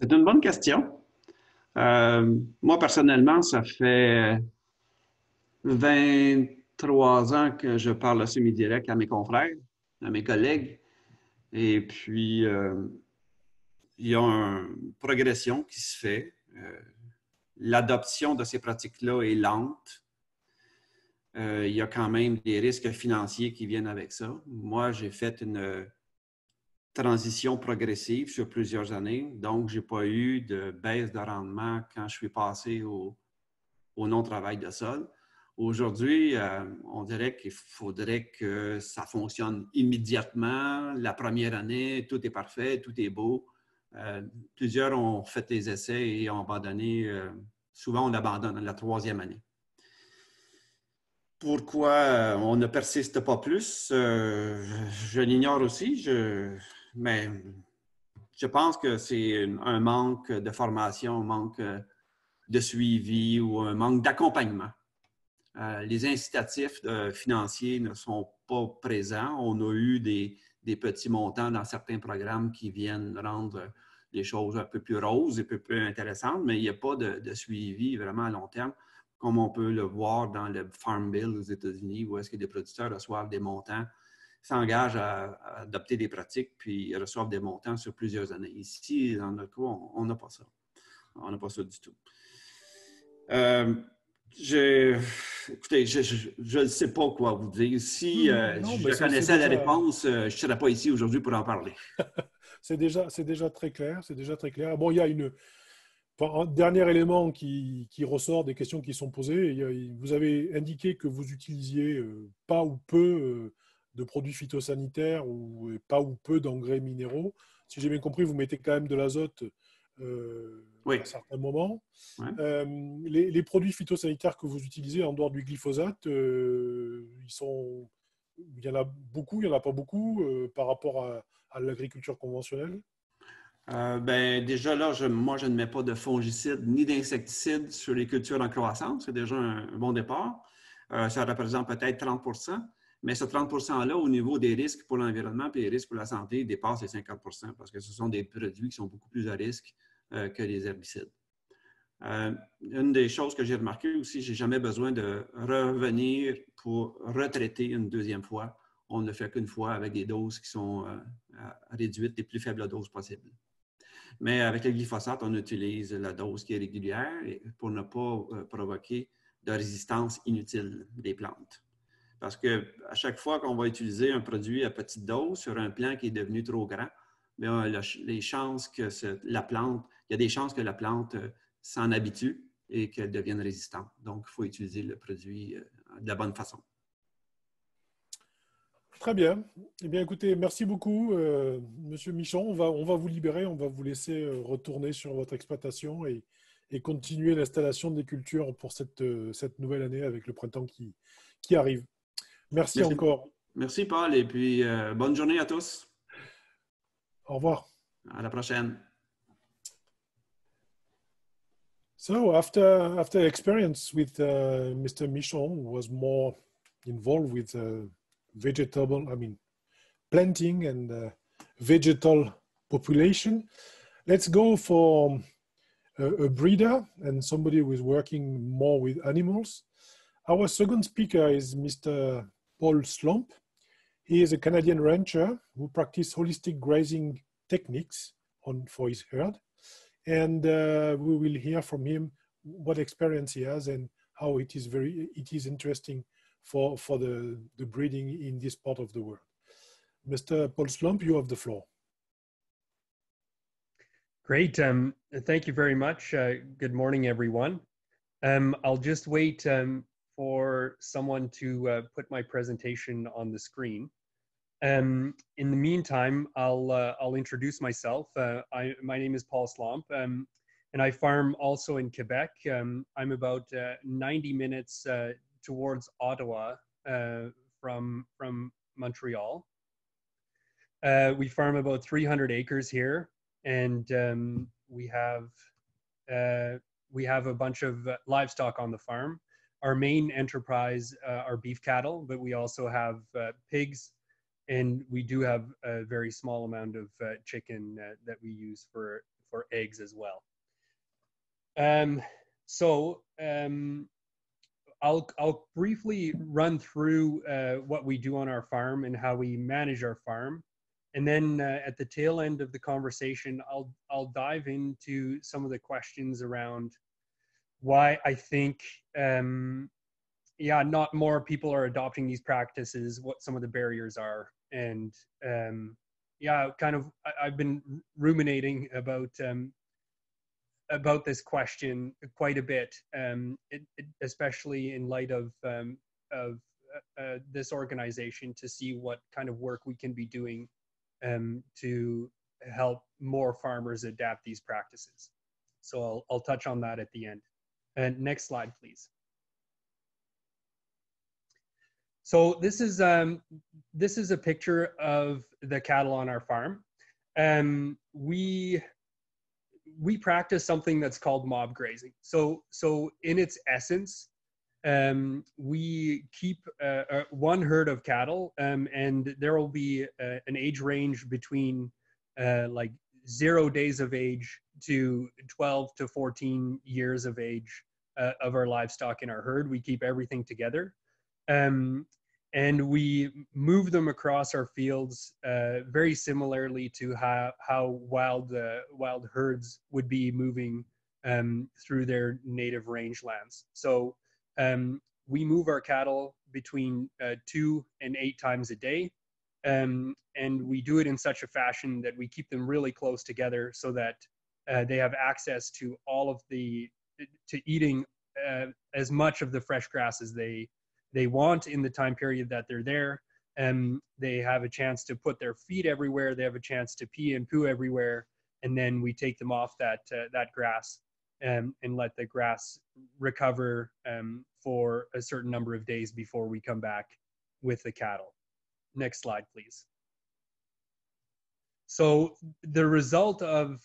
C'est une bonne question. Moi, personnellement, ça fait 23 ans que je parle en semi-direct à mes confrères, à mes collègues. Et puis, il y a une progression qui se fait. L'adoption de ces pratiques-là est lente. Il y a quand même des risques financiers qui viennent avec ça. Moi, j'ai fait une transition progressive sur plusieurs années, donc je n'ai pas eu de baisse de rendement quand je suis passé au non-travail de sol. Aujourd'hui, on dirait qu'il faudrait que ça fonctionne immédiatement. La première année, tout est parfait, tout est beau. Plusieurs ont fait des essais et ont abandonné. Souvent, on abandonne la troisième année. Pourquoi on ne persiste pas plus, je l'ignore aussi, mais je pense que c'est un manque de formation, un manque de suivi ou un manque d'accompagnement. Les incitatifs financiers ne sont pas présents. On a eu des petits montants dans certains programmes qui viennent rendre les choses un peu plus roses, un peu plus intéressantes, mais il n'y a pas de suivi vraiment à long terme, comme on peut le voir dans le Farm Bill aux États-Unis, où est-ce que des producteurs reçoivent des montants, s'engagent à adopter des pratiques, puis reçoivent des montants sur plusieurs années. Ici, dans notre cas, on n'a pas ça. On n'a pas ça du tout. Écoutez, je ne sais pas quoi vous dire. Si je connaissais la réponse, je ne serais pas ici aujourd'hui pour en parler. C'est déjà très clair. C'est déjà très clair. Bon, il y a un dernier élément qui ressort des questions qui sont posées. Vous avez indiqué que vous utilisiez pas ou peu de produits phytosanitaires ou pas ou peu d'engrais minéraux. Si j'ai bien compris, vous mettez quand même de l'azote à certains moments. Ouais. Les produits phytosanitaires que vous utilisez en dehors du glyphosate, ils sont il y en a beaucoup, il n'y en a pas beaucoup par rapport à l'agriculture conventionnelle? Ben, déjà, là, moi, je ne mets pas de fongicides ni d'insecticides sur les cultures en croissance. C'est déjà un bon départ. Ça représente peut-être 30 %, mais ce 30 %-là, au niveau des risques pour l'environnement et des risques pour la santé, dépasse les 50 % parce que ce sont des produits qui sont beaucoup plus à risque que les herbicides. Une des choses que j'ai remarquées aussi, j'ai jamais besoin de revenir pour retraiter une deuxième fois. On ne fait qu'une fois avec des doses qui sont réduites, les plus faibles doses possibles. Mais avec le glyphosate, on utilise la dose qui est régulière pour ne pas provoquer de résistance inutile des plantes. Parce qu'à chaque fois qu'on va utiliser un produit à petite dose sur un plant qui est devenu trop grand, bien, les chances que il y a des chances que la plante s'en habitue et qu'elle devienne résistante. Donc, il faut utiliser le produit de la bonne façon. Très bien. Eh bien, écoutez, merci beaucoup, Monsieur Michon. On va vous libérer, on va vous laisser retourner sur votre exploitation et continuer l'installation des cultures pour cette nouvelle année avec le printemps qui arrive. Merci encore. Merci, Paul, et puis bonne journée à tous. Au revoir. À la prochaine. So, after experience with Mr. Michon, who was more involved with planting and vegetal population, let's go for a breeder and somebody who is working more with animals. Our second speaker is Mr. Paul Slomp. He is a Canadian rancher who practices holistic grazing techniques for his herd. And we will hear from him what experience he has and how it is interesting for the breeding in this part of the world. Mr. Paul Slomp, you have the floor. Great, thank you very much. Good morning, everyone. I'll just wait for someone to put my presentation on the screen. In the meantime, I'll introduce myself. My name is Paul Slomp, and I farm also in Quebec. I'm about 90 minutes towards Ottawa from Montreal. We farm about 300 acres here, and we have a bunch of livestock on the farm. Our main enterprise are beef cattle, but we also have pigs, and we do have a very small amount of chicken that we use for eggs as well. I'll briefly run through what we do on our farm and how we manage our farm. And then at the tail end of the conversation, I'll dive into some of the questions around why I think, not more people are adopting these practices, what some of the barriers are. And I've been ruminating about this question quite a bit, especially in light of this organization, to see what kind of work we can be doing to help more farmers adapt these practices. So I'll touch on that at the end. And next slide, please. So this is a picture of the cattle on our farm. We practice something that's called mob grazing. So in its essence, we keep one herd of cattle, and there will be an age range between like 0 days of age to 12 to 14 years of age of our livestock in our herd. We keep everything together, and we move them across our fields very similarly to how wild herds would be moving through their native rangelands. So we move our cattle between 2 and 8 times a day, and we do it in such a fashion that we keep them really close together so that they have access to eating as much of the fresh grass as they want in the time period that they're there. They have a chance to put their feet everywhere. They have a chance to pee and poo everywhere. And then we take them off that grass and let the grass recover for a certain number of days before we come back with the cattle. Next slide, please. So the result of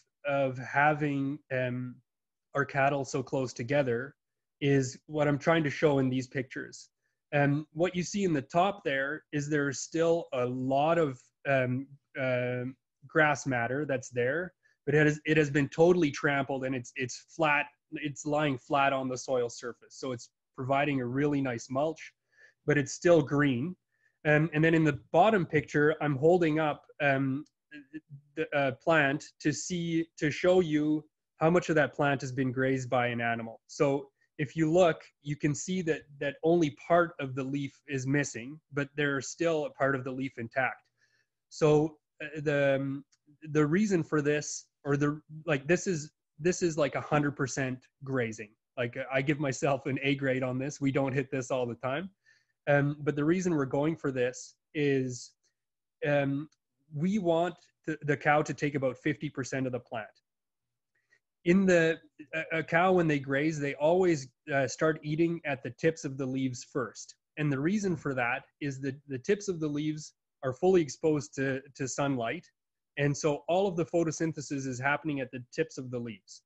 having our cattle so close together is what I'm trying to show in these pictures. And what you see in the top there is there's still a lot of grass matter that's there, but it has been totally trampled, and it's flat. It's lying flat on the soil surface, so it's providing a really nice mulch, but it's still green. And then in the bottom picture, I'm holding up the plant to show you how much of that plant has been grazed by an animal. So if you look, you can see that only part of the leaf is missing, but there's still a part of the leaf intact. So the reason for this, or this is like 100% grazing. Like, I give myself an A grade on this. We don't hit this all the time. But the reason we're going for this is we want the cow to take about 50% of the plant. In a cow, when they graze, they always start eating at the tips of the leaves first. And the reason for that is that the tips of the leaves are fully exposed to sunlight. And so all of the photosynthesis is happening at the tips of the leaves.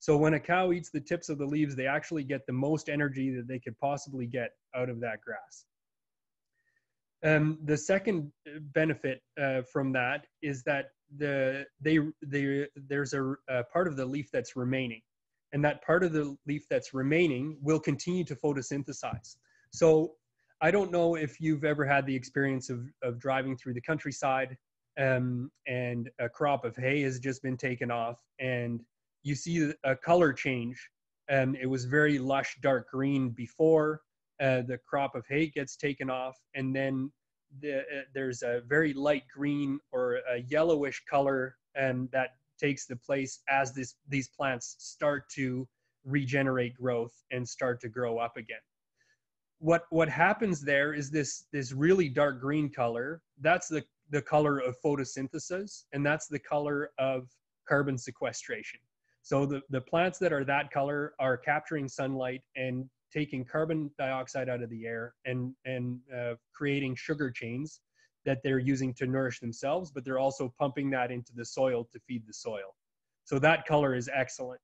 So when a cow eats the tips of the leaves, they actually get the most energy that they could possibly get out of that grass. The second benefit from that is that there's a part of the leaf that's remaining. And that part of the leaf that's remaining will continue to photosynthesize. So I don't know if you've ever had the experience of driving through the countryside and a crop of hay has just been taken off, and you see a color change, and it was very lush dark green before the crop of hay gets taken off, and then there's a very light green or a yellowish color, and that takes the place as these plants start to regenerate growth and start to grow up again. What happens there is this really dark green color. That's the color of photosynthesis, and that's the color of carbon sequestration. So the plants that are that color are capturing sunlight and taking carbon dioxide out of the air and creating sugar chains that they're using to nourish themselves, but they're also pumping that into the soil to feed the soil. So that color is excellent.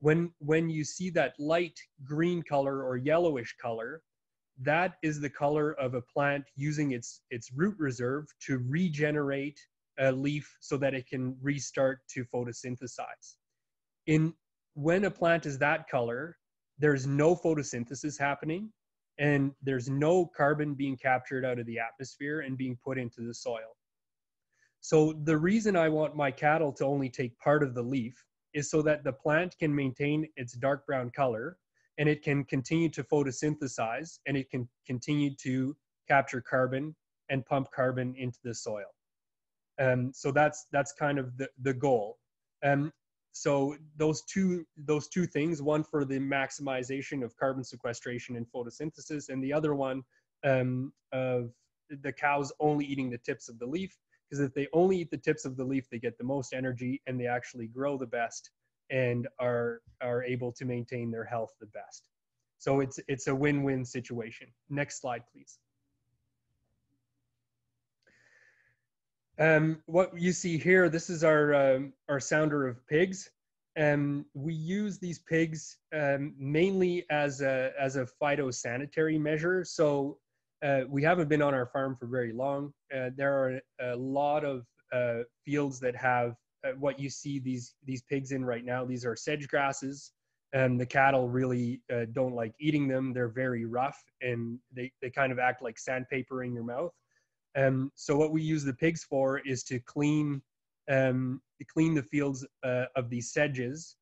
When you see that light green color or yellowish color, that is the color of a plant using its root reserve to regenerate a leaf so that it can restart to photosynthesize. When a plant is that color, there's no photosynthesis happening, and there's no carbon being captured out of the atmosphere and being put into the soil. So the reason I want my cattle to only take part of the leaf is so that the plant can maintain its dark brown color, and it can continue to photosynthesize, and it can continue to capture carbon and pump carbon into the soil. So that's kind of the goal. So those two things, one for the maximization of carbon sequestration and photosynthesis, and the other one of the cows only eating the tips of the leaf, because if they only eat the tips of the leaf, they get the most energy, and they actually grow the best, and are able to maintain their health the best. So it's a win-win situation. Next slide, please. What you see here, this is our sounder of pigs. We use these pigs mainly as a phytosanitary measure. So we haven't been on our farm for very long. There are a lot of fields that have what you see these pigs in right now. These are sedge grasses, and the cattle really don't like eating them. They're very rough, and they kind of act like sandpaper in your mouth. So what we use the pigs for is to clean the fields of these sedges,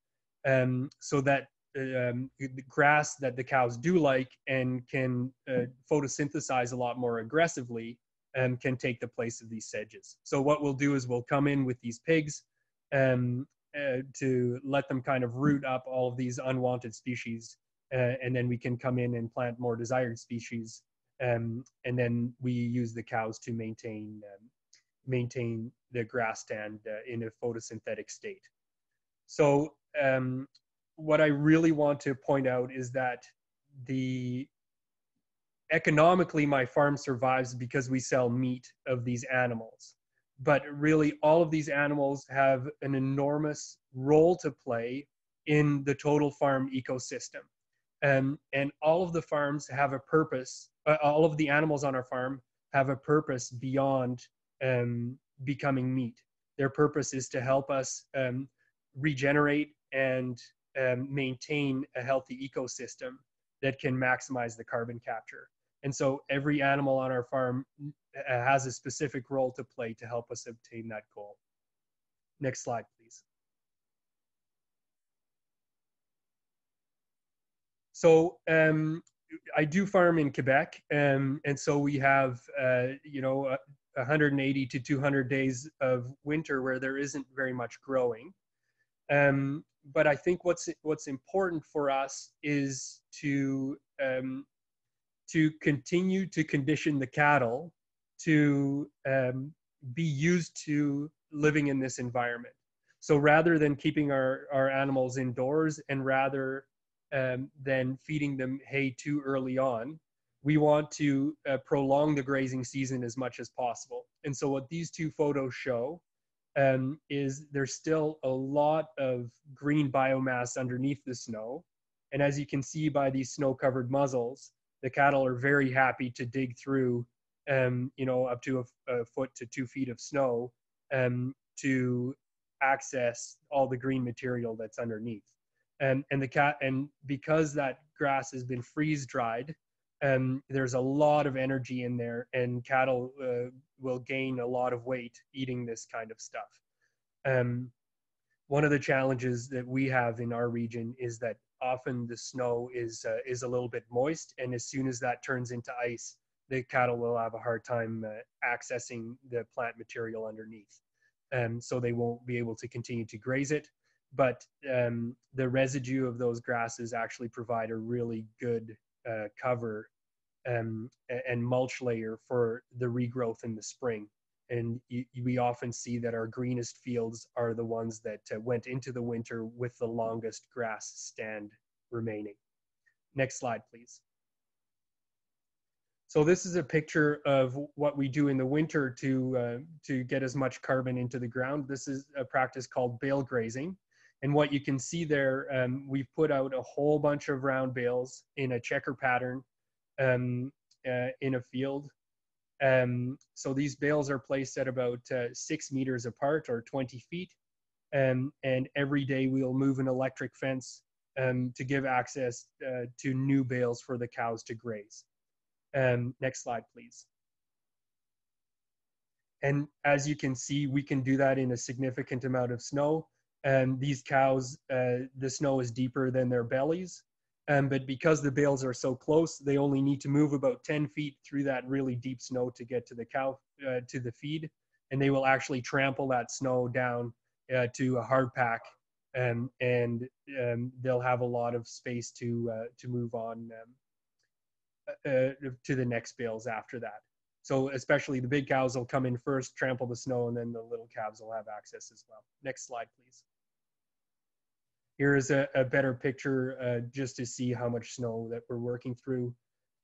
so that the grass that the cows do like and can photosynthesize a lot more aggressively can take the place of these sedges. So what we'll do is we'll come in with these pigs to let them kind of root up all of these unwanted species, and then we can come in and plant more desired species, and then we use the cows to maintain the grassland in a photosynthetic state. So what I really want to point out is that the economically my farm survives because we sell meat of these animals. But really all of these animals have an enormous role to play in the total farm ecosystem. And all of the farms have a purpose, all of the animals on our farm have a purpose beyond becoming meat. Their purpose is to help us regenerate and maintain a healthy ecosystem that can maximize the carbon capture. And so every animal on our farm has a specific role to play to help us obtain that goal. Next slide, please. So I do farm in Quebec, and so we have, 180 to 200 days of winter where there isn't very much growing. But I think what's important for us is to continue to condition the cattle to be used to living in this environment. So rather than keeping our animals indoors and rather than feeding them hay too early on, we want to prolong the grazing season as much as possible. And so what these two photos show is there's still a lot of green biomass underneath the snow. And as you can see by these snow-covered muzzles, the cattle are very happy to dig through up to a foot to 2 feet of snow to access all the green material that's underneath. And because that grass has been freeze-dried, there's a lot of energy in there, and cattle will gain a lot of weight eating this kind of stuff. One of the challenges that we have in our region is that often the snow is a little bit moist, and as soon as that turns into ice, the cattle will have a hard time accessing the plant material underneath. So they won't be able to continue to graze it, but the residue of those grasses actually provide a really good cover and mulch layer for the regrowth in the spring. And we often see that our greenest fields are the ones that went into the winter with the longest grass stand remaining. Next slide, please. So this is a picture of what we do in the winter to get as much carbon into the ground. This is a practice called bale grazing. And what you can see there, we've put out a whole bunch of round bales in a checker pattern in a field. So these bales are placed at about 6 meters apart or 20 feet. And every day we'll move an electric fence to give access to new bales for the cows to graze. Next slide, please. And as you can see, we can do that in a significant amount of snow. These cows, the snow is deeper than their bellies, but because the bales are so close, they only need to move about 10 feet through that really deep snow to get to the cow, to the feed, and they will actually trample that snow down to a hard pack, and they'll have a lot of space to move on to the next bales after that. So especially the big cows will come in first, trample the snow, and then the little calves will have access as well. Next slide, please. Here is a better picture just to see how much snow that we're working through.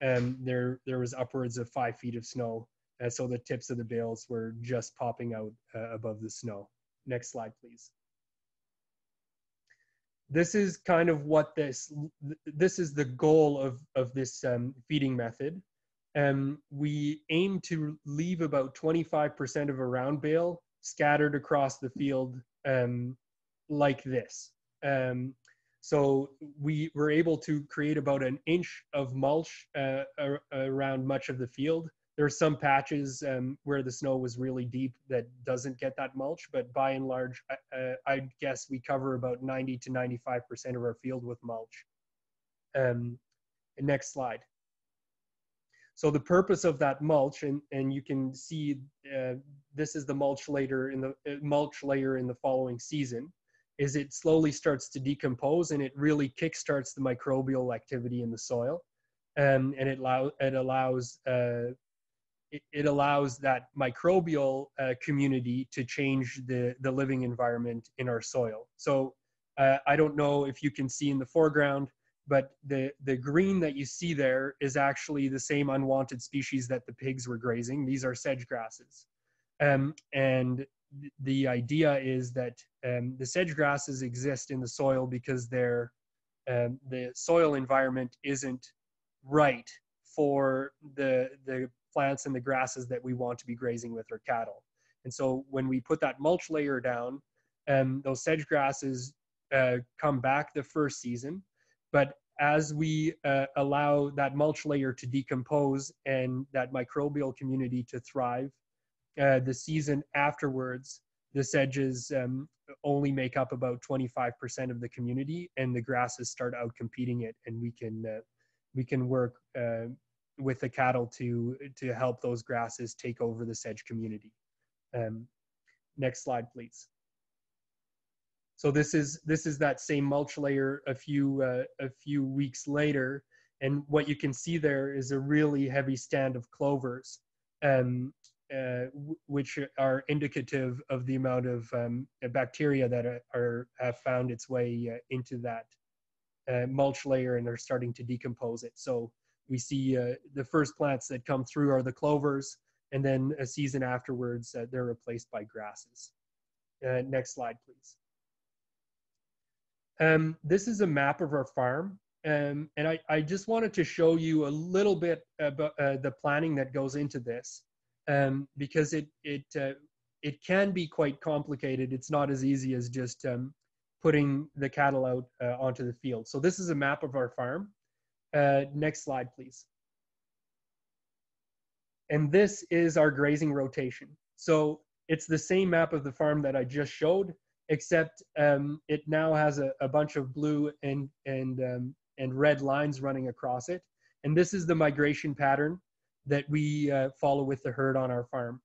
There was upwards of 5 feet of snow, so the tips of the bales were just popping out above the snow. Next slide, please. This is kind of what this is the goal of this feeding method. We aim to leave about 25% of a round bale scattered across the field like this. So we were able to create about an inch of mulch around much of the field. There are some patches where the snow was really deep that doesn't get that mulch, but by and large, I guess we cover about 90 to 95% of our field with mulch. Next slide. So the purpose of that mulch, and you can see this is the mulch layer in the following season, is it slowly starts to decompose and it really kickstarts the microbial activity in the soil, and it allows that microbial community to change the living environment in our soil. So I don't know if you can see in the foreground, but the green that you see there is actually the same unwanted species that the pigs were grazing. These are sedge grasses. And the idea is that the sedge grasses exist in the soil because they're, the soil environment isn't right for the plants and the grasses that we want to be grazing with our cattle. And so when we put that mulch layer down, those sedge grasses come back the first season, but as we allow that mulch layer to decompose and that microbial community to thrive, the season afterwards, the sedges only make up about 25% of the community, and the grasses start out competing it, and we can work with the cattle to help those grasses take over the sedge community. Next slide, please. So this is that same mulch layer a few weeks later, and what you can see there is a really heavy stand of clovers, which are indicative of the amount of bacteria that have found its way into that mulch layer and are starting to decompose it. So we see the first plants that come through are the clovers, and then a season afterwards, they're replaced by grasses. Next slide, please. This is a map of our farm, and I just wanted to show you a little bit about the planning that goes into this, because it can be quite complicated. It's not as easy as just putting the cattle out onto the field. So this is a map of our farm. Next slide, please. And this is our grazing rotation. So it's the same map of the farm that I just showed, except it now has a bunch of blue and red lines running across it. And this is the migration pattern that we follow with the herd on our farm.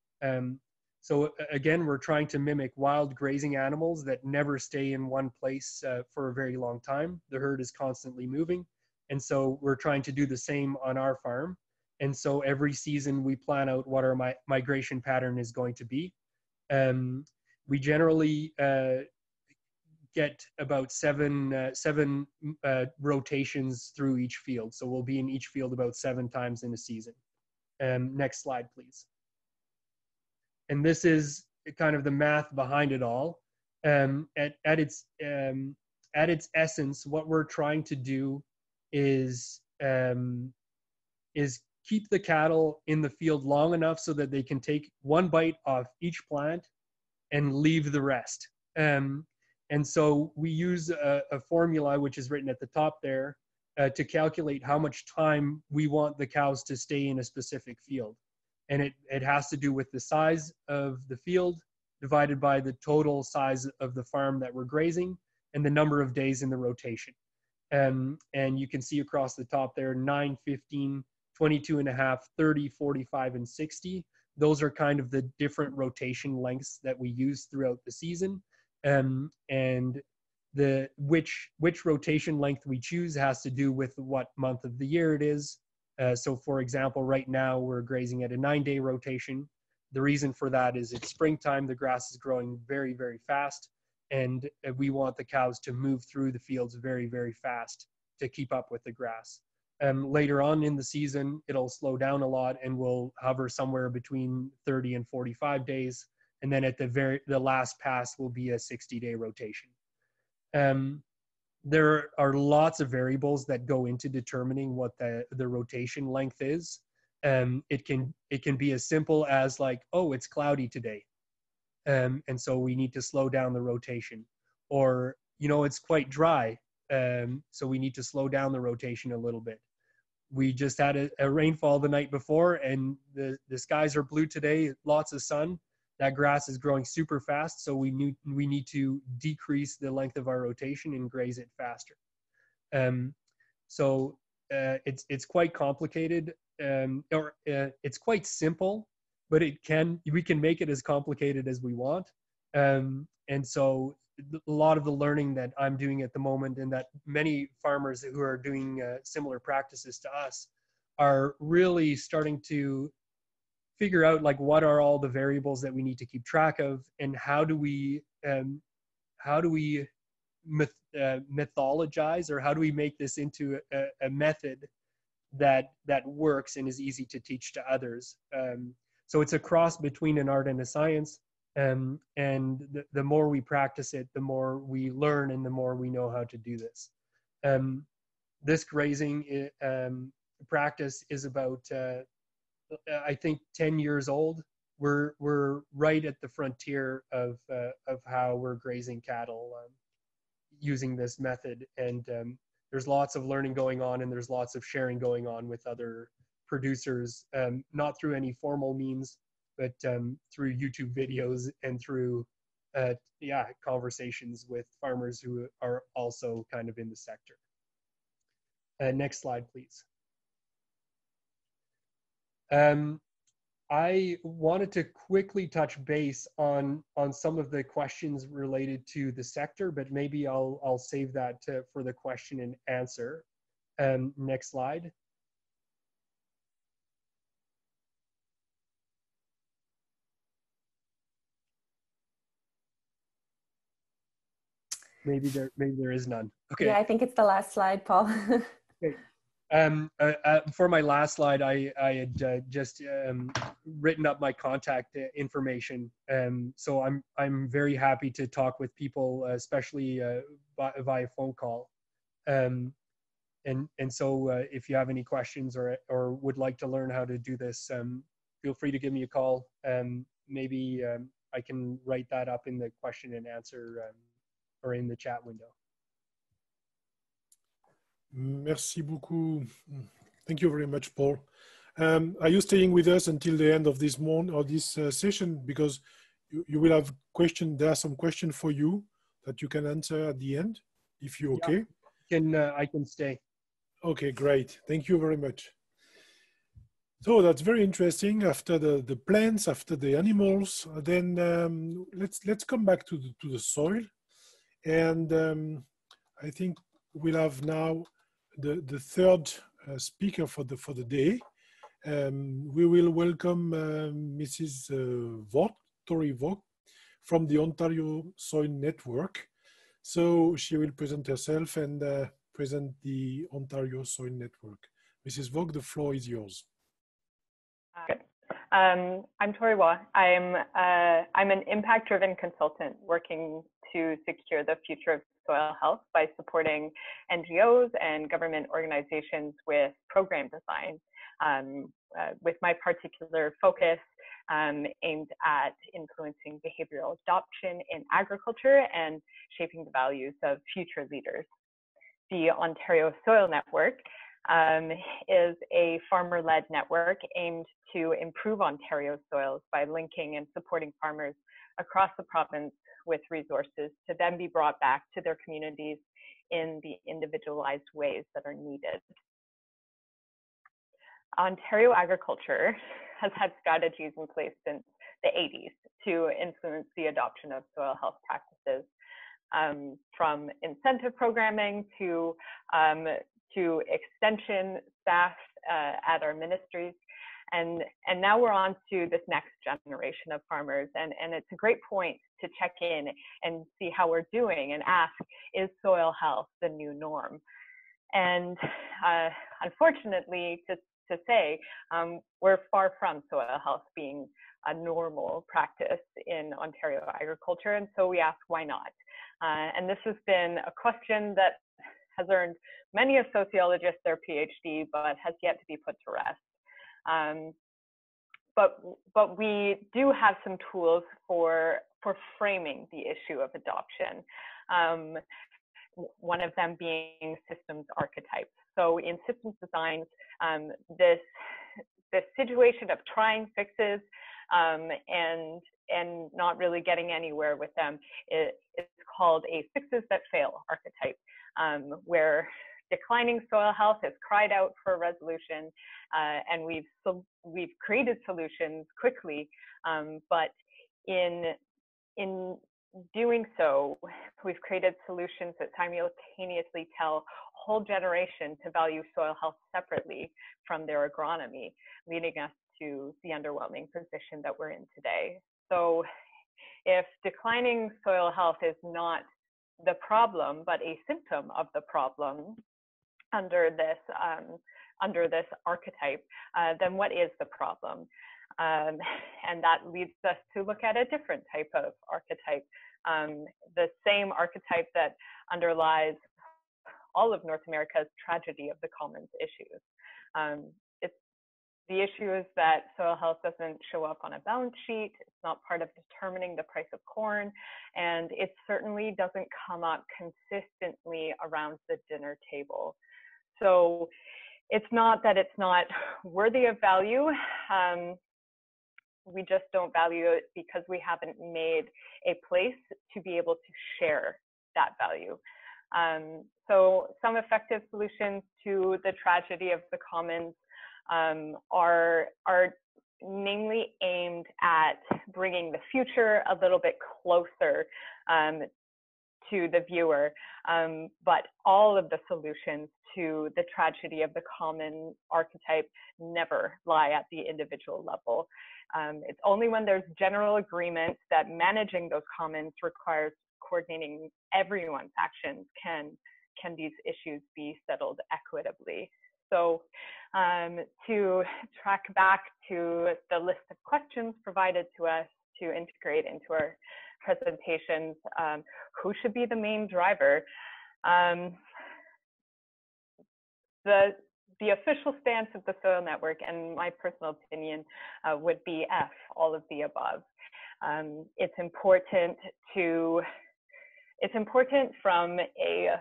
So again, we're trying to mimic wild grazing animals that never stay in one place for a very long time. The herd is constantly moving. And so we're trying to do the same on our farm. And so every season we plan out what our migration pattern is going to be. We generally get about seven rotations through each field. So we'll be in each field about 7 times in a season. Next slide, please. And this is kind of the math behind it all. At its essence, what we're trying to do is keep the cattle in the field long enough so that they can take one bite off each plant and leave the rest. And so we use a formula, which is written at the top there, to calculate how much time we want the cows to stay in a specific field. And it has to do with the size of the field divided by the total size of the farm that we're grazing and the number of days in the rotation. And you can see across the top there, 9, 15, 22 and a half, 30, 45, and 60. Those are kind of the different rotation lengths that we use throughout the season. And which rotation length we choose has to do with what month of the year it is. So for example, right now we're grazing at a 9-day rotation. The reason for that is it's springtime, the grass is growing very, very fast, and we want the cows to move through the fields very, very fast to keep up with the grass. Later on in the season, it'll slow down a lot and we'll hover somewhere between 30 and 45 days. And then at the last pass will be a 60-day rotation. There are lots of variables that go into determining what the rotation length is. It can be as simple as like, oh, it's cloudy today. And so we need to slow down the rotation, or, you know, it's quite dry. So we need to slow down the rotation a little bit. We just had a rainfall the night before, and the skies are blue today, lots of sun. That grass is growing super fast, so we need to decrease the length of our rotation and graze it faster. It's quite complicated, or it's quite simple, but we can make it as complicated as we want. And so a lot of the learning that I'm doing at the moment, and that many farmers who are doing similar practices to us are really starting to figure out, like, what are all the variables that we need to keep track of, and how do we mythologize, or how do we make this into a method that works and is easy to teach to others? So it's a cross between an art and a science. And the more we practice it, the more we learn and the more we know how to do this. This grazing practice is about, I think, 10 years old. We're right at the frontier of how we're grazing cattle using this method. And there's lots of learning going on, and there's lots of sharing going on with other producers, not through any formal means, but through YouTube videos and through conversations with farmers who are also kind of in the sector. Next slide, please. I wanted to quickly touch base on some of the questions related to the sector, but maybe I'll save that for the question and answer. Next slide. Maybe there is none. Okay. Yeah, I think it's the last slide, Paul. Okay. For my last slide, I had just written up my contact information. So I'm very happy to talk with people, especially via phone call. And so if you have any questions or would like to learn how to do this, feel free to give me a call. Maybe I can write that up in the question and answer or in the chat window. Merci beaucoup. Thank you very much, Paul. Are you staying with us until the end of this morning or this session? Because you will have questions. There are some questions for you that you can answer at the end, if you're okay. Yeah, I can stay. Okay, great. Thank you very much. So that's very interesting. After the plants, after the animals, then let's come back to the soil, and I think we'll have now the third speaker for the day. We will welcome Mrs. Waugh, Tori Waugh, from the Ontario Soil Network. So she will present herself and present the Ontario Soil Network. Mrs. Waugh, the floor is yours. Good. I'm Tori Waugh. I'm an impact-driven consultant working to secure the future of soil health by supporting NGOs and government organizations with program design, with my particular focus aimed at influencing behavioral adoption in agriculture and shaping the values of future leaders. The Ontario Soil Network is a farmer-led network aimed to improve Ontario's soils by linking and supporting farmers across the province with resources to then be brought back to their communities in the individualized ways that are needed. Ontario agriculture has had strategies in place since the 80s to influence the adoption of soil health practices, from incentive programming to extension staff at our ministries. And now we're on to this next generation of farmers, and it's a great point to check in and see how we're doing and ask, is soil health the new norm? And unfortunately to say, we're far from soil health being a normal practice in Ontario agriculture, and so we ask, why not? And this has been a question that has earned many of sociologists their PhD, but has yet to be put to rest. But we do have some tools for framing the issue of adoption, one of them being systems archetypes. So in systems designs, this situation of trying fixes and not really getting anywhere with them is called a fixes that fail archetype, where declining soil health has cried out for a resolution, and we've created solutions quickly, but in doing so, we've created solutions that simultaneously tell whole generation to value soil health separately from their agronomy, leading us to the underwhelming position that we're in today. So if declining soil health is not the problem, but a symptom of the problem under this archetype, then what is the problem? And that leads us to look at a different type of archetype, the same archetype that underlies all of North America's tragedy of the commons issues. The issue is that soil health doesn't show up on a balance sheet, it's not part of determining the price of corn, and it certainly doesn't come up consistently around the dinner table. So it's not that it's not worthy of value, we just don't value it because we haven't made a place to be able to share that value. So some effective solutions to the tragedy of the commons are mainly aimed at bringing the future a little bit closer to the viewer, but all of the solutions to the tragedy of the common archetype never lie at the individual level. It's only when there's general agreement that managing those commons requires coordinating everyone's actions can these issues be settled equitably. So to track back to the list of questions provided to us to integrate into our presentations, who should be the main driver? The official stance of the Soil Network, and my personal opinion, would be F, all of the above. It's important from a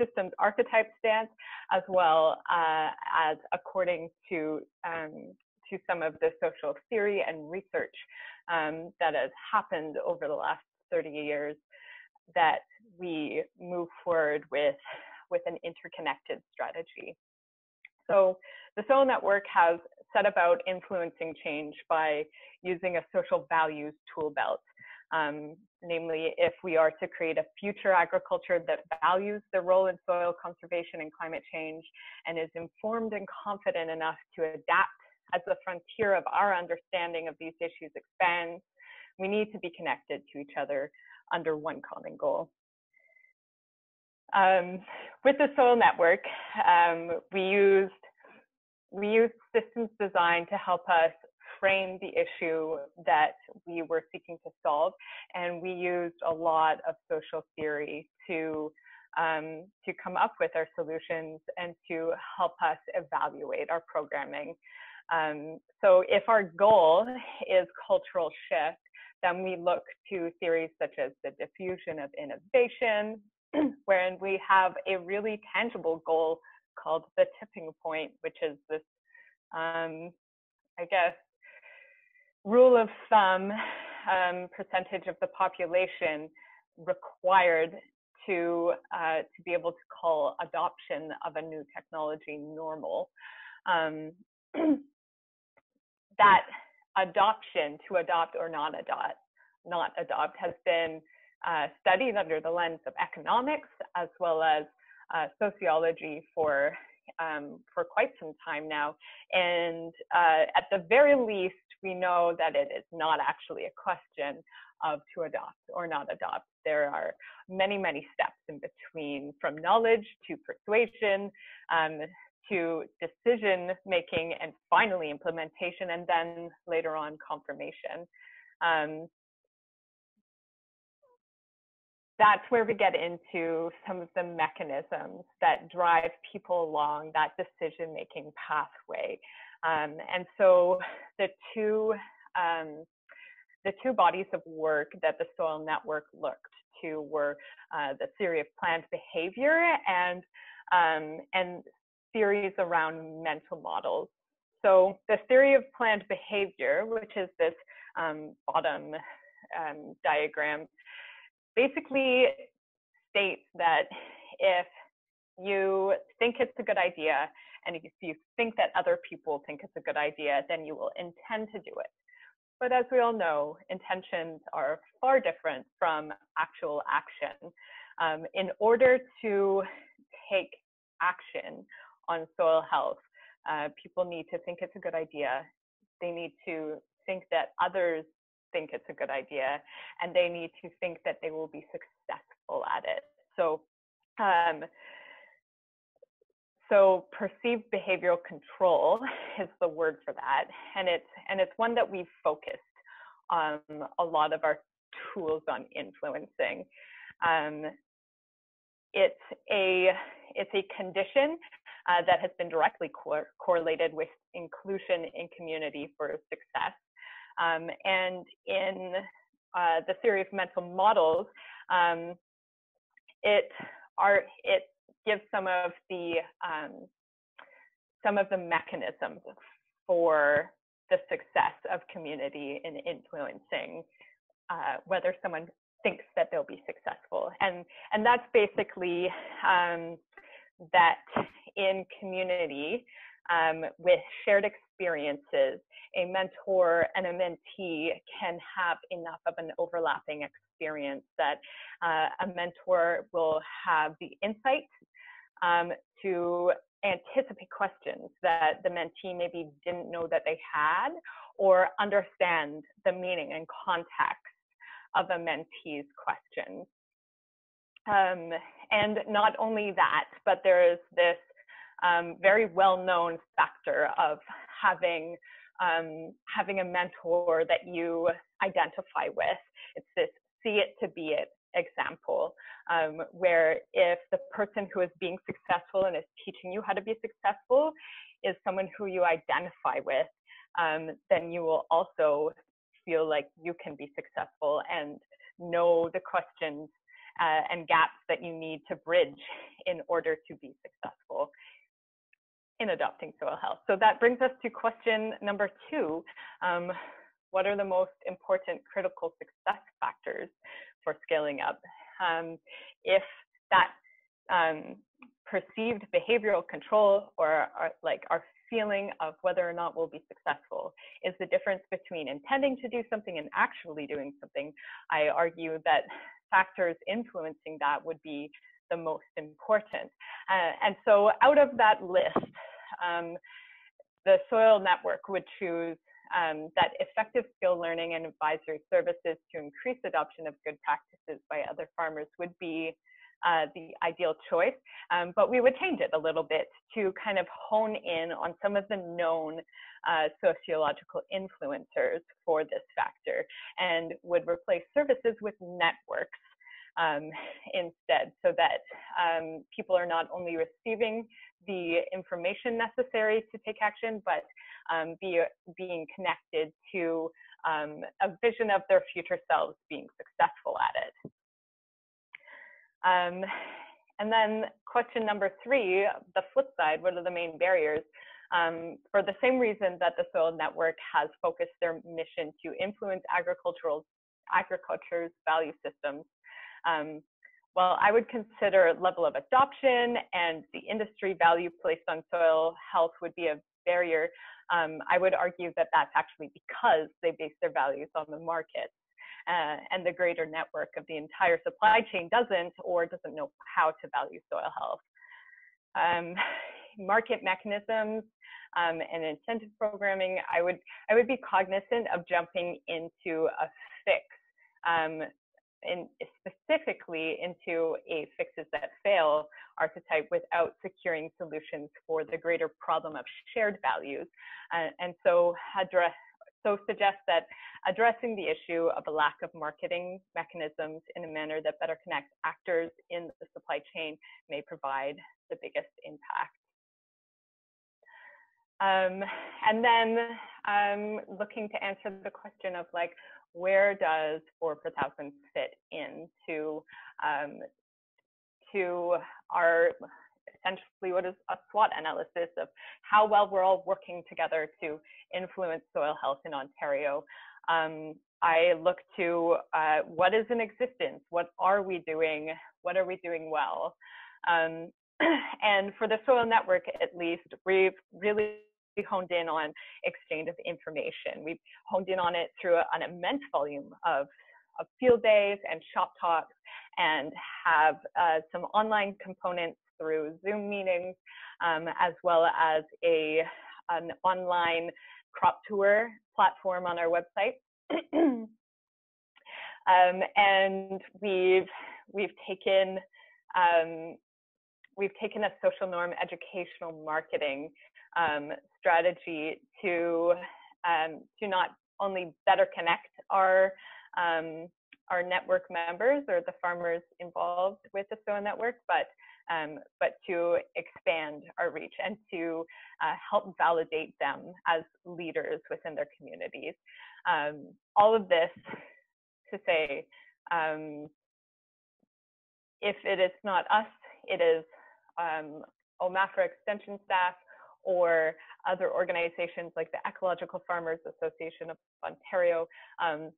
systems archetype stance, as well as according to some of the social theory and research that has happened over the last 30 years, that we move forward with an interconnected strategy. So the Soil Network has set about influencing change by using a social values tool belt. Namely, if we are to create a future agriculture that values the role in soil conservation and climate change and is informed and confident enough to adapt as the frontier of our understanding of these issues expands, we need to be connected to each other under one common goal. With the Soil Network, we used systems design to help us frame the issue that we were seeking to solve, and we used a lot of social theory to come up with our solutions and to help us evaluate our programming. So if our goal is cultural shift, then we look to theories such as the diffusion of innovation, wherein we have a really tangible goal called the tipping point, which is this, I guess, rule of thumb percentage of the population required to be able to call adoption of a new technology normal. That adoption, to adopt or not adopt, has been studied under the lens of economics as well as sociology for quite some time now, and at the very least, we know that it is not actually a question of to adopt or not adopt. There are many, many steps in between, from knowledge to persuasion, to decision making, and finally implementation, and then later on confirmation. That's where we get into some of the mechanisms that drive people along that decision-making pathway. And so the two bodies of work that the Soil Network looked to were the theory of plant behavior and theories around mental models. So the theory of plant behavior, which is this bottom diagram, basically states that if you think it's a good idea, and if you think that other people think it's a good idea, then you will intend to do it. But as we all know, intentions are far different from actual action. In order to take action on soil health, people need to think it's a good idea. They need to think that others think it's a good idea, and they need to think that they will be successful successful at it. So, so perceived behavioral control is the word for that, and it's one that we've focused a lot of our tools on influencing. It's a condition that has been directly correlated with inclusion in community for success. And in the theory of mental models, it gives some of the mechanisms for the success of community in influencing whether someone thinks that they'll be successful. And that's basically that in community, with shared experiences, a mentor and a mentee can have enough of an overlapping experience that a mentor will have the insight to anticipate questions that the mentee maybe didn't know that they had, or understand the meaning and context of a mentee's questions. And not only that, but there is this very well-known factor of having having a mentor that you identify with. It's this see it to be it example, where if the person who is being successful and is teaching you how to be successful is someone who you identify with, then you will also feel like you can be successful and know the questions and gaps that you need to bridge in order to be successful in adopting soil health. So that brings us to question number 2. What are the most important critical success factors for scaling up? If that perceived behavioral control, or like our feeling of whether or not we'll be successful, is the difference between intending to do something and actually doing something, I argue that factors influencing that would be the most important. And so out of that list, the Soil Network would choose that effective skill learning and advisory services to increase adoption of good practices by other farmers would be the ideal choice, but we would change it a little bit to kind of hone in on some of the known sociological influencers for this factor, and would replace services with networks instead, so that people are not only receiving the information necessary to take action, but being connected to a vision of their future selves being successful at it. And then question number 3, the flip side, what are the main barriers? For the same reason that the Soil Network has focused their mission to influence agriculture's value systems, well, I would consider level of adoption and the industry value placed on soil health would be a barrier. I would argue that that's actually because they base their values on the market. And the greater network of the entire supply chain doesn't know how to value soil health. Market mechanisms and incentive programming, I would be cognizant of jumping into a fix, and specifically into a fixes that fail archetype without securing solutions for the greater problem of shared values, and so suggest that addressing the issue of a lack of marketing mechanisms in a manner that better connects actors in the supply chain may provide the biggest impact. And then looking to answer the question of like, where does 4 per 1000 fit into to our essentially what is a SWOT analysis of how well we're all working together to influence soil health in Ontario. I look to what is in existence, what are we doing, what are we doing well? And for the Soil Network, at least, we've really honed in on exchange of information. We've honed in on it through an immense volume of field days and shop talks, and have some online components through Zoom meetings, as well as an online crop tour platform on our website. And we've we've taken a social norm educational marketing strategy to not only better connect our network members or the farmers involved with the Soil Network, but to expand our reach and to help validate them as leaders within their communities. All of this to say, if it is not us, it is OMAFRA extension staff or other organizations like the Ecological Farmers Association of Ontario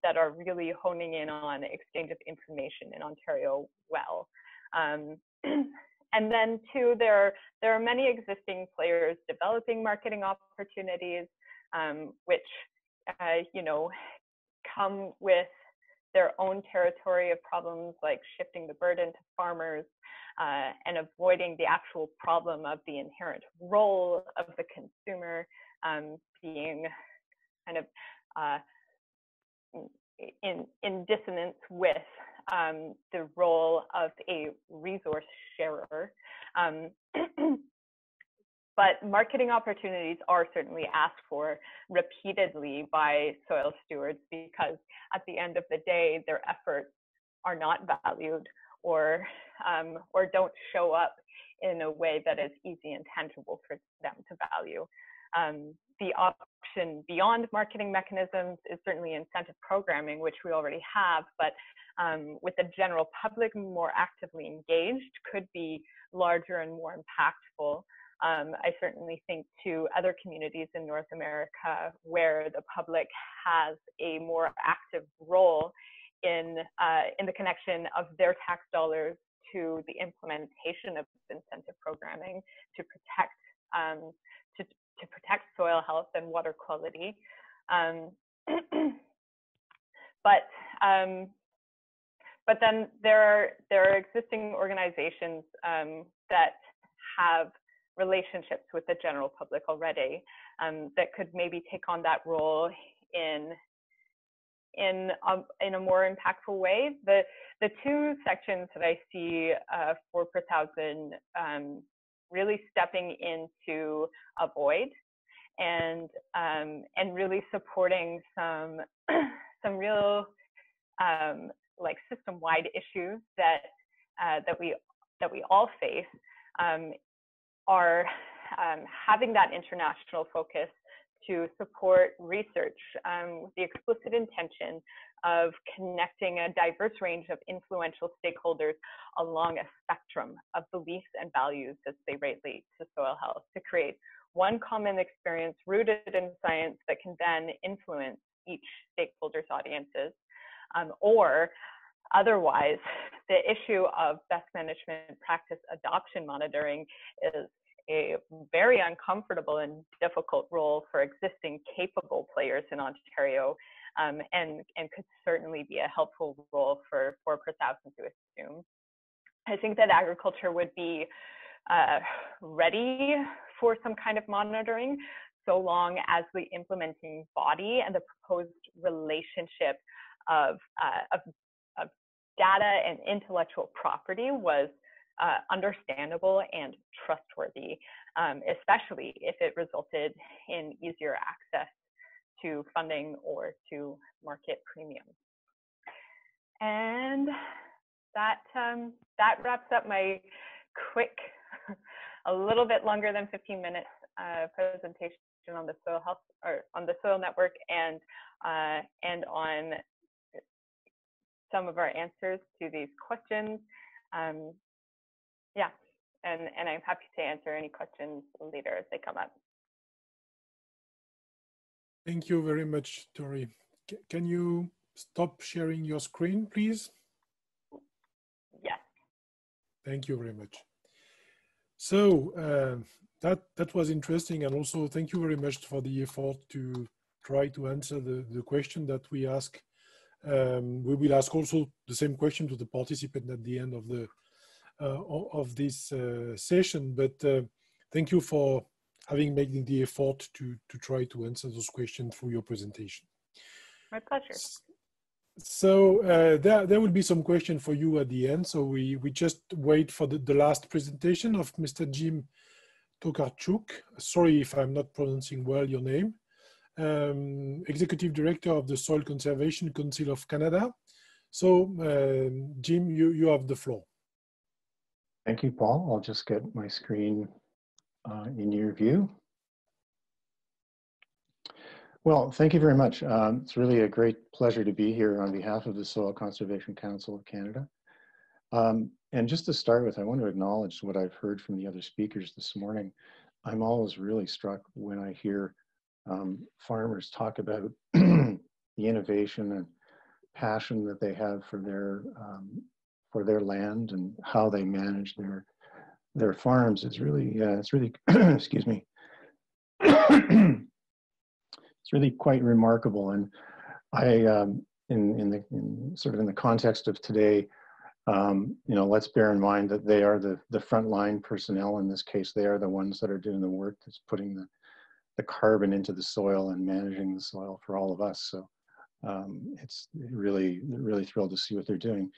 that are really honing in on exchange of information in Ontario well. And then two, there are many existing players developing marketing opportunities, which, you know, come with their own territory of problems like shifting the burden to farmers and avoiding the actual problem of the inherent role of the consumer being kind of in dissonance with the role of a resource sharer. But marketing opportunities are certainly asked for repeatedly by soil stewards, because at the end of the day, their efforts are not valued or don't show up in a way that is easy and tangible for them to value. The option beyond marketing mechanisms is certainly incentive programming, which we already have, but with the general public more actively engaged could be larger and more impactful. I certainly think to other communities in North America where the public has a more active role in the connection of their tax dollars to the implementation of incentive programming to protect soil health and water quality. But then there are existing organizations that have relationships with the general public already that could maybe take on that role in a more impactful way. The two sections that I see 4 per 1000 really stepping into a void and really supporting some some real like system-wide issues that we all face. Are having that international focus to support research with the explicit intention of connecting a diverse range of influential stakeholders along a spectrum of beliefs and values as they relate to soil health, to create one common experience rooted in science that can then influence each stakeholder's audiences, or otherwise, the issue of best management practice adoption monitoring is a very uncomfortable and difficult role for existing capable players in Ontario, and could certainly be a helpful role for 4 per 1000 to assume. I think that agriculture would be ready for some kind of monitoring, so long as the implementing body and the proposed relationship of data and intellectual property was understandable and trustworthy, especially if it resulted in easier access to funding or to market premiums. And that that wraps up my quick, a little bit longer than 15 minutes presentation on the soil health or on the Soil Network and on some of our answers to these questions. Yeah, and I'm happy to answer any questions later as they come up. Thank you very much, Tori. Can you stop sharing your screen, please? Yes. Thank you very much. So that was interesting, and also thank you very much for the effort to try to answer the question that we ask. We will ask also the same question to the participant at the end of the of this session, but thank you for having made the effort to try to answer those questions through your presentation. My pleasure. So there will be some question for you at the end. So we just wait for the last presentation of Mr. Jim Tokarchuk. Sorry if I'm not pronouncing well your name. Executive Director of the Soil Conservation Council of Canada. So Jim, you have the floor. Thank you, Paul. I'll just get my screen in your view. Well, thank you very much. It's really a great pleasure to be here on behalf of the Soil Conservation Council of Canada. And just to start with, I want to acknowledge what I've heard from the other speakers this morning. I'm always really struck when I hear farmers talk about the innovation and passion that they have for their land and how they manage their farms. It's really excuse me. It's really quite remarkable, and I in the context of today, you know, let's bear in mind that they are the frontline personnel in this case. They are the ones that are doing the work that's putting the carbon into the soil and managing the soil for all of us. So it's really thrilled to see what they're doing,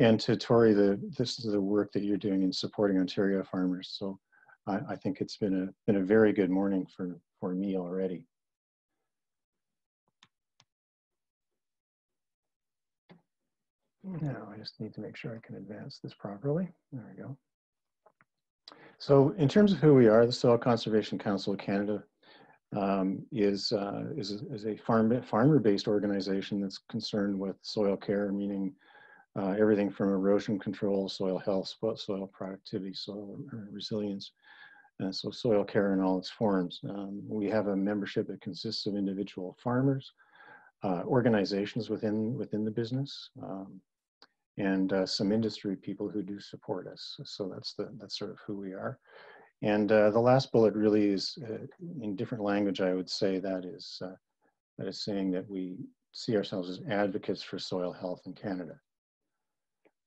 and to Tori, this is the work that you're doing in supporting Ontario farmers. So I think it's been a very good morning for me already. Now I just need to make sure I can advance this properly. There we go. So in terms of who we are, the Soil Conservation Council of Canada is a farmer-based organization that's concerned with soil care, meaning everything from erosion control, soil health, soil productivity, soil resilience, and so soil care in all its forms. We have a membership that consists of individual farmers, organizations within the business, and some industry people who do support us. So that's sort of who we are. And the last bullet really is, in different language, I would say that is saying that we see ourselves as advocates for soil health in Canada.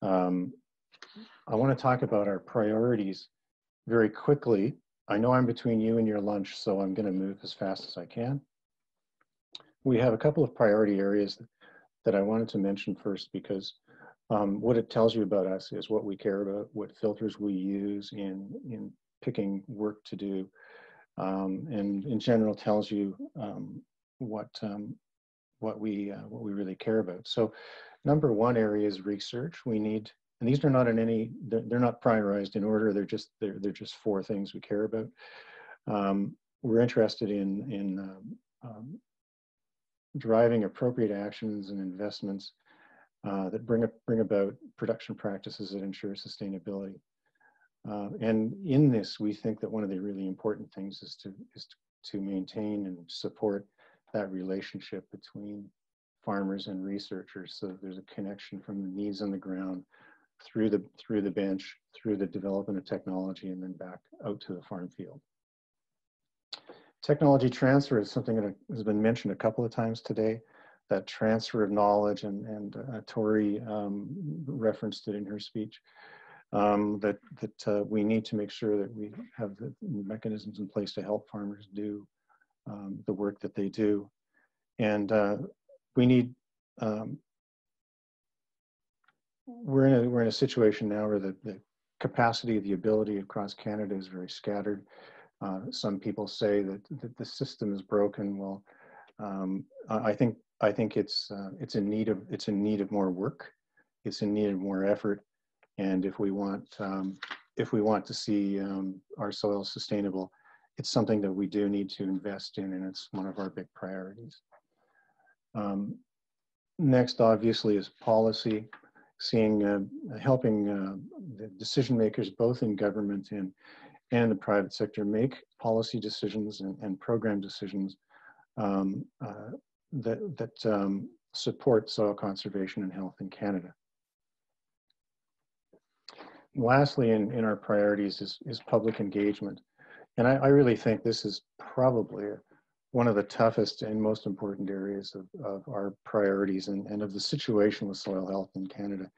I want to talk about our priorities very quickly. I know I'm between you and your lunch, so I'm going to move as fast as I can. We have a couple of priority areas that I wanted to mention first, because what it tells you about us is what we care about, what filters we use in picking work to do, and in general tells you what we really care about. So number one area is research. We need, and these are not in any, they're not prioritized in order, they're just four things we care about. We're interested in driving appropriate actions and investments that bring about production practices that ensure sustainability. And in this, we think that one of the really important things is to maintain and support that relationship between farmers and researchers, so that there's a connection from the needs on the ground through the bench, through the development of technology, and then back out to the farm field. Technology transfer is something that has been mentioned a couple of times today, that transfer of knowledge, and Tori referenced it in her speech, that we need to make sure that we have the mechanisms in place to help farmers do the work that they do. And we need, we're in a situation now where the capacity, the ability across Canada is very scattered. Some people say that the system is broken. Well, I think it's in need of more work. It's in need of more effort. And if we want to see our soil sustainable, it's something that we do need to invest in, and it's one of our big priorities. Next, obviously, is policy. Seeing helping the decision makers, both in government and the private sector, make policy decisions and program decisions that support soil conservation and health in Canada. And lastly, in our priorities is public engagement. And I really think this is probably one of the toughest and most important areas of our priorities and of the situation with soil health in Canada.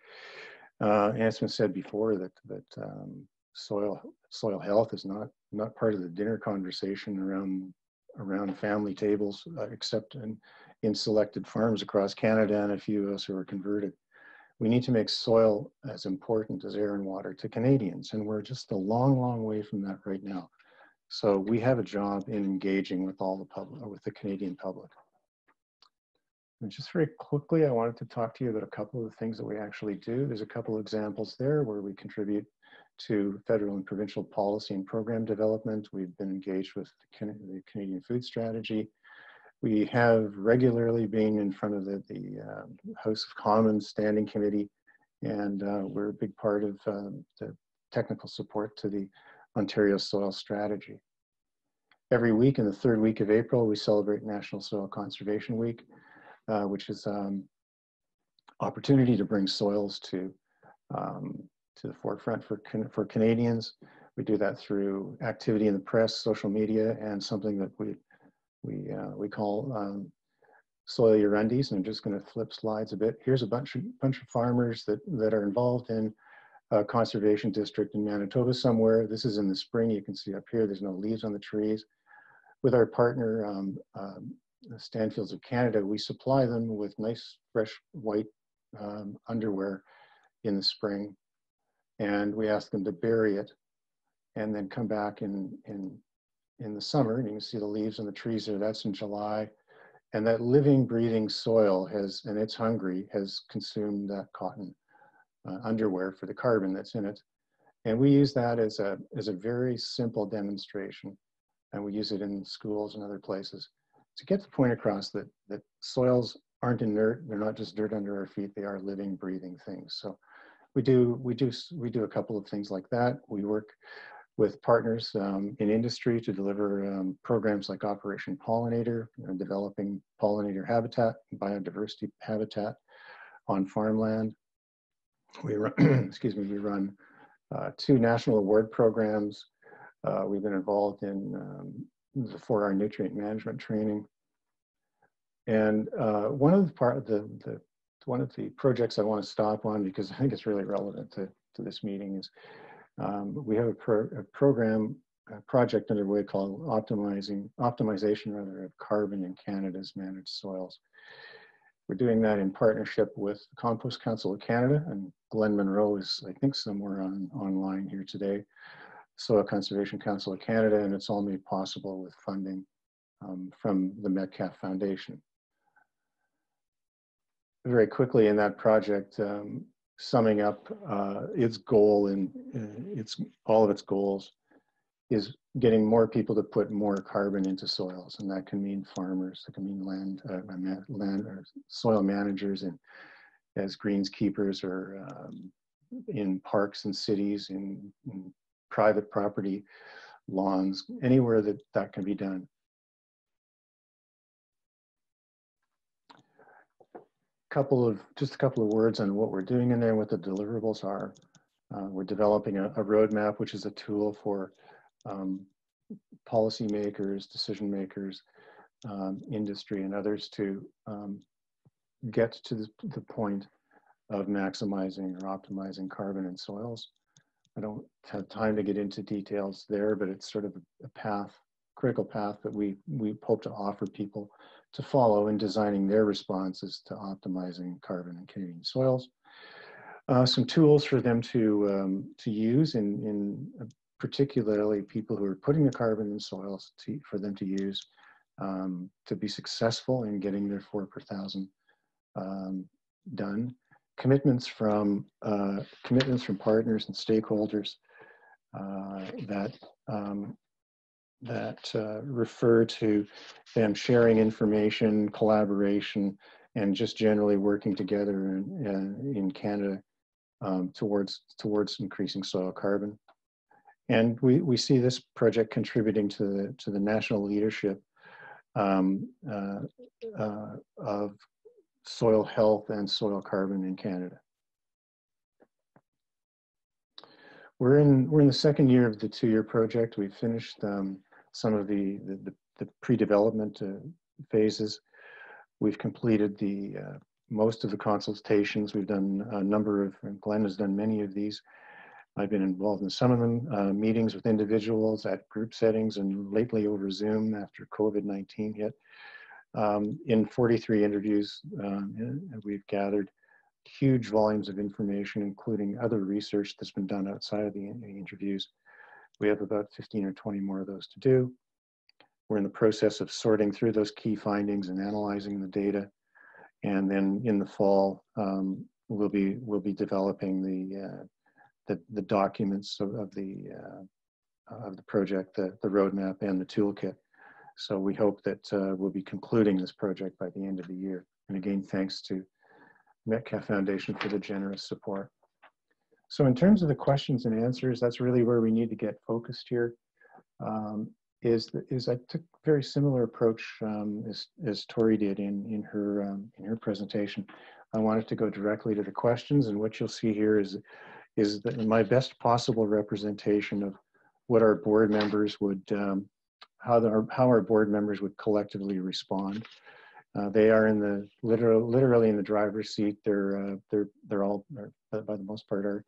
And it's been said before that soil health is not part of the dinner conversation around around family tables, except in selected farms across Canada and a few of us who are converted. We need to make soil as important as air and water to Canadians, and we're just a long, long way from that right now. So we have a job in engaging with all the public, with the Canadian public. And just very quickly, I wanted to talk to you about a couple of the things that we actually do. There's a couple of examples there where we contribute to federal and provincial policy and program development. We've been engaged with the Canadian Food Strategy. We have regularly been in front of the House of Commons Standing Committee, and we're a big part of the technical support to the Ontario Soil Strategy. Every week in the third week of April, we celebrate National Soil Conservation Week, which is opportunity to bring soils to the forefront for Canadians. We do that through activity in the press, social media, and something that we call Soil Your Undies. And I'm just going to flip slides a bit. Here's a bunch of farmers that are involved in a conservation district in Manitoba somewhere. This is in the spring. You can see up here, there's no leaves on the trees. With our partner, Stanfields of Canada, we supply them with nice, fresh, white underwear in the spring. And we ask them to bury it and then come back in the summer, and you can see the leaves and the trees there. That's in July. And that living, breathing soil has, and it's hungry, has consumed that cotton underwear for the carbon that's in it. And we use that as a very simple demonstration. And we use it in schools and other places to get the point across that soils aren't inert. They're not just dirt under our feet. They are living, breathing things. So we do a couple of things like that. We work with partners in industry to deliver programs like Operation Pollinator, developing pollinator habitat, biodiversity habitat on farmland. We run, excuse me, we run 2 national award programs. We've been involved in the 4-hour nutrient management training. And one of the projects I want to stop on, because I think it's really relevant to this meeting, is we have a project underway called optimization of carbon in Canada's managed soils. We're doing that in partnership with the Compost Council of Canada, and Glenn Monroe is, I think, somewhere online here today. Soil Conservation Council of Canada, and it's all made possible with funding from the Metcalf Foundation. Very quickly in that project, summing up its goal and all of its goals is getting more people to put more carbon into soils, and that can mean farmers, that can mean land or soil managers, and as greenskeepers, or in parks and cities, in private property, lawns, anywhere that can be done. Just a couple of words on what we're doing in there, what the deliverables are. We're developing a roadmap, which is a tool for policymakers, decision makers, industry, and others to get to the point of maximizing or optimizing carbon in soils. I don't have time to get into details there, but it's sort of a path, critical path that we hope to offer people to follow in designing their responses to optimizing carbon in Canadian soils. Some tools for them to use, in particularly people who are putting the carbon in soils, for them to use to be successful in getting their 4 per 1000 done. Commitments from partners and stakeholders that refer to them sharing information, collaboration, and just generally working together in Canada towards increasing soil carbon. And we see this project contributing to the national leadership of soil health and soil carbon in Canada. We're in the second year of the 2-year project. We finished some of the pre-development phases. We've completed most of the consultations. We've done a number of, and Glenn has done many of these. I've been involved in some of them, meetings with individuals at group settings and lately over Zoom after COVID-19 hit. In 43 interviews, we've gathered huge volumes of information, including other research that's been done outside of the interviews. We have about 15 or 20 more of those to do. We're in the process of sorting through those key findings and analyzing the data. And then in the fall, we'll be developing the documents of the project, the roadmap and the toolkit. So we hope that we'll be concluding this project by the end of the year. And again, thanks to Metcalf Foundation for the generous support. So in terms of the questions and answers, that's really where we need to get focused here. I took a very similar approach as Tori did in her presentation. I wanted to go directly to the questions, and what you'll see here is my best possible representation of what our board members would, how our board members would collectively respond. They are in the literally in the driver's seat. By the most part,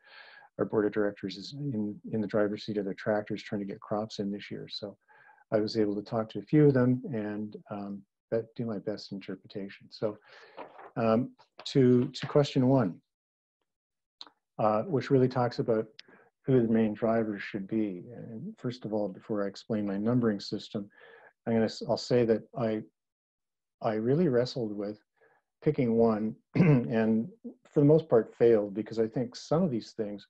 our board of directors is in the driver's seat of their tractors trying to get crops in this year. So I was able to talk to a few of them and do my best interpretation. So to question one, which really talks about who the main drivers should be. And first of all, before I explain my numbering system, I'll say that I really wrestled with picking one and for the most part failed, because I think some of these things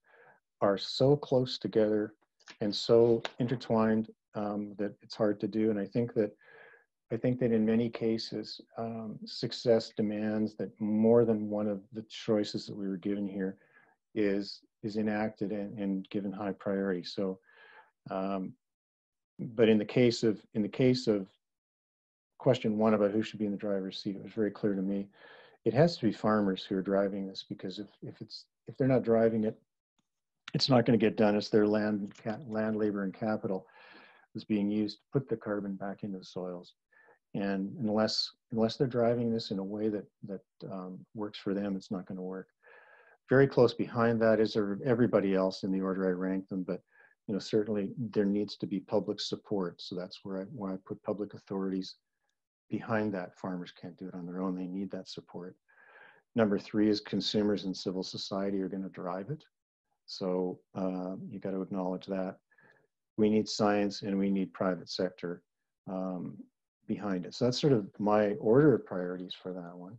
are so close together and so intertwined that it's hard to do. And I think that in many cases, success demands that more than one of the choices that we were given here is enacted and given high priority. So, but in the case of question one about who should be in the driver's seat, it was very clear to me it has to be farmers who are driving this, because if they're not driving it, it's not going to get done. It's their land, labor, and capital that's being used to put the carbon back into the soils, and unless they're driving this in a way that works for them, it's not going to work. Very close behind that is everybody else in the order I ranked them, but you know, certainly there needs to be public support, so that's where I put public authorities behind that. Farmers can't do it on their own. They need that support. Number three is consumers and civil society are going to drive it. So you got to acknowledge that. We need science and we need private sector behind it. So that's sort of my order of priorities for that one.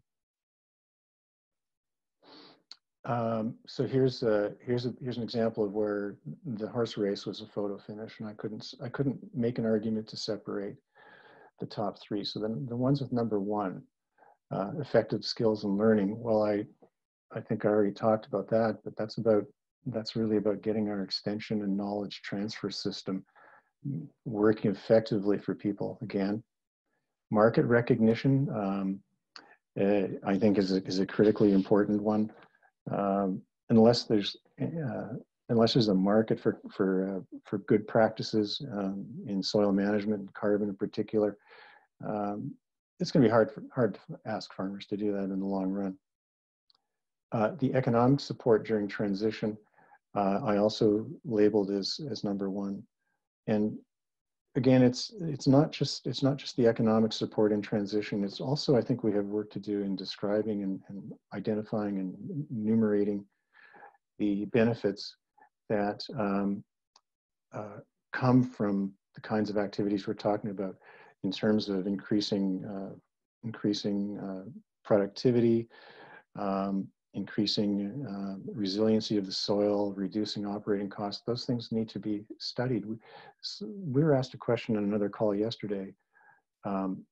So here's an example of where the horse race was a photo finish, and I couldn't make an argument to separate the top three. So then the ones with number one, effective skills and learning. Well, I think I already talked about that, but that's really about getting our extension and knowledge transfer system working effectively for people. Again, market recognition, I think is a critically important one. Unless there's a market for good practices in soil management and carbon in particular, it's going to be hard to ask farmers to do that in the long run. The economic support during transition, I also labeled as number one. And again, it's not just the economic support in transition. It's also, I think we have work to do in describing and identifying and enumerating the benefits that come from the kinds of activities we're talking about in terms of increasing productivity, increasing resiliency of the soil, reducing operating costs. Those things need to be studied. We were asked a question on another call yesterday on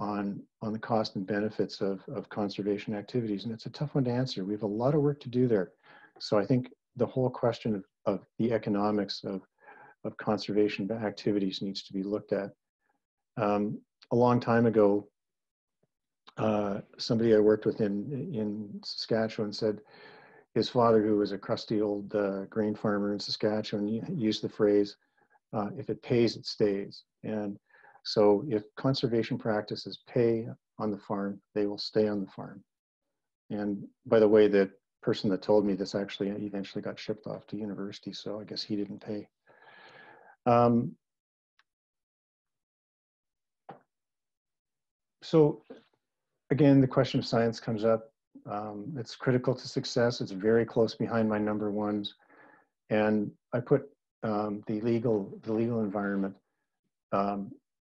the cost and benefits of conservation activities, and it's a tough one to answer. We have a lot of work to do there. So I think the whole question of the economics of conservation activities needs to be looked at. A long time ago, somebody I worked with in Saskatchewan said his father, who was a crusty old grain farmer in Saskatchewan, used the phrase, if it pays, it stays. And so if conservation practices pay on the farm, they will stay on the farm. And by the way, that person that told me this actually eventually got shipped off to university, so I guess he didn't pay. So again, the question of science comes up. It's critical to success. It's very close behind my number ones. And I put the legal environment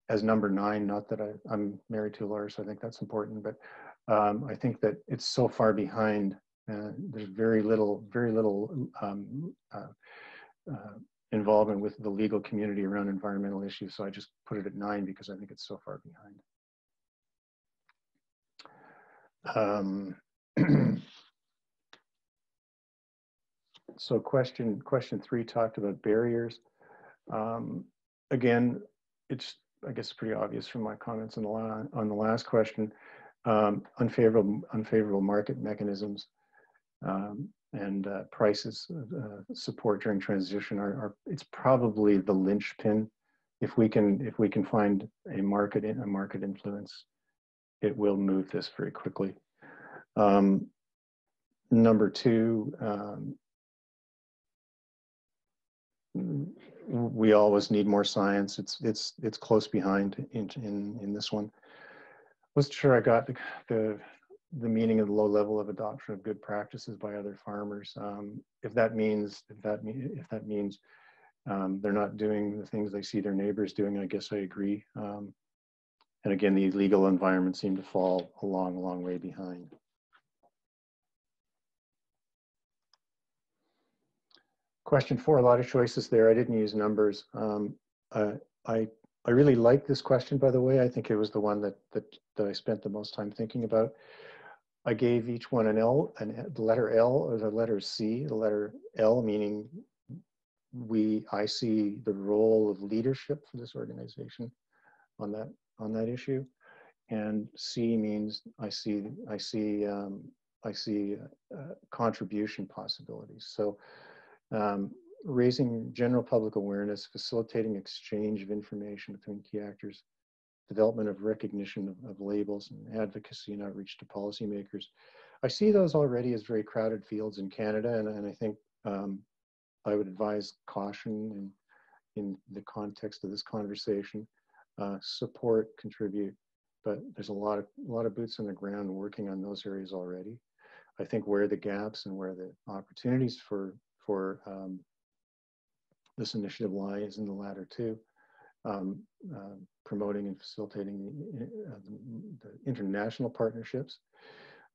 as number 9, not that I'm married to a lawyer, so I think that's important, but I think that it's so far behind. There's very little involvement with the legal community around environmental issues. So I just put it at 9 because I think it's so far behind. So question 3 talked about barriers. Again, it's, I guess, pretty obvious from my comments on the last question. Unfavorable market mechanisms and prices support during transition are it's probably the linchpin. If we can find a market influence, it will move this very quickly. Number 2, we always need more science. It's close behind in this one. Wasn't sure I got the meaning of the low level of adoption of good practices by other farmers. If that means they're not doing the things they see their neighbors doing, I guess I agree. And again, the legal environment seemed to fall a long way behind. Question 4, a lot of choices there. I didn't use numbers. I really like this question, by the way. I think it was the one that I spent the most time thinking about. I gave each one an L, the letter L or the letter C. The letter L meaning I see the role of leadership for this organization on that issue, and C means I see contribution possibilities. So. Raising general public awareness, facilitating exchange of information between key actors, development of recognition of labels, and advocacy and outreach to policymakers. I see those already as very crowded fields in Canada, and I think I would advise caution in the context of this conversation. Support, contribute, but there's a lot of boots on the ground working on those areas already. I think where the gaps and where the opportunities for this initiative lies in the latter two, promoting and facilitating the international partnerships.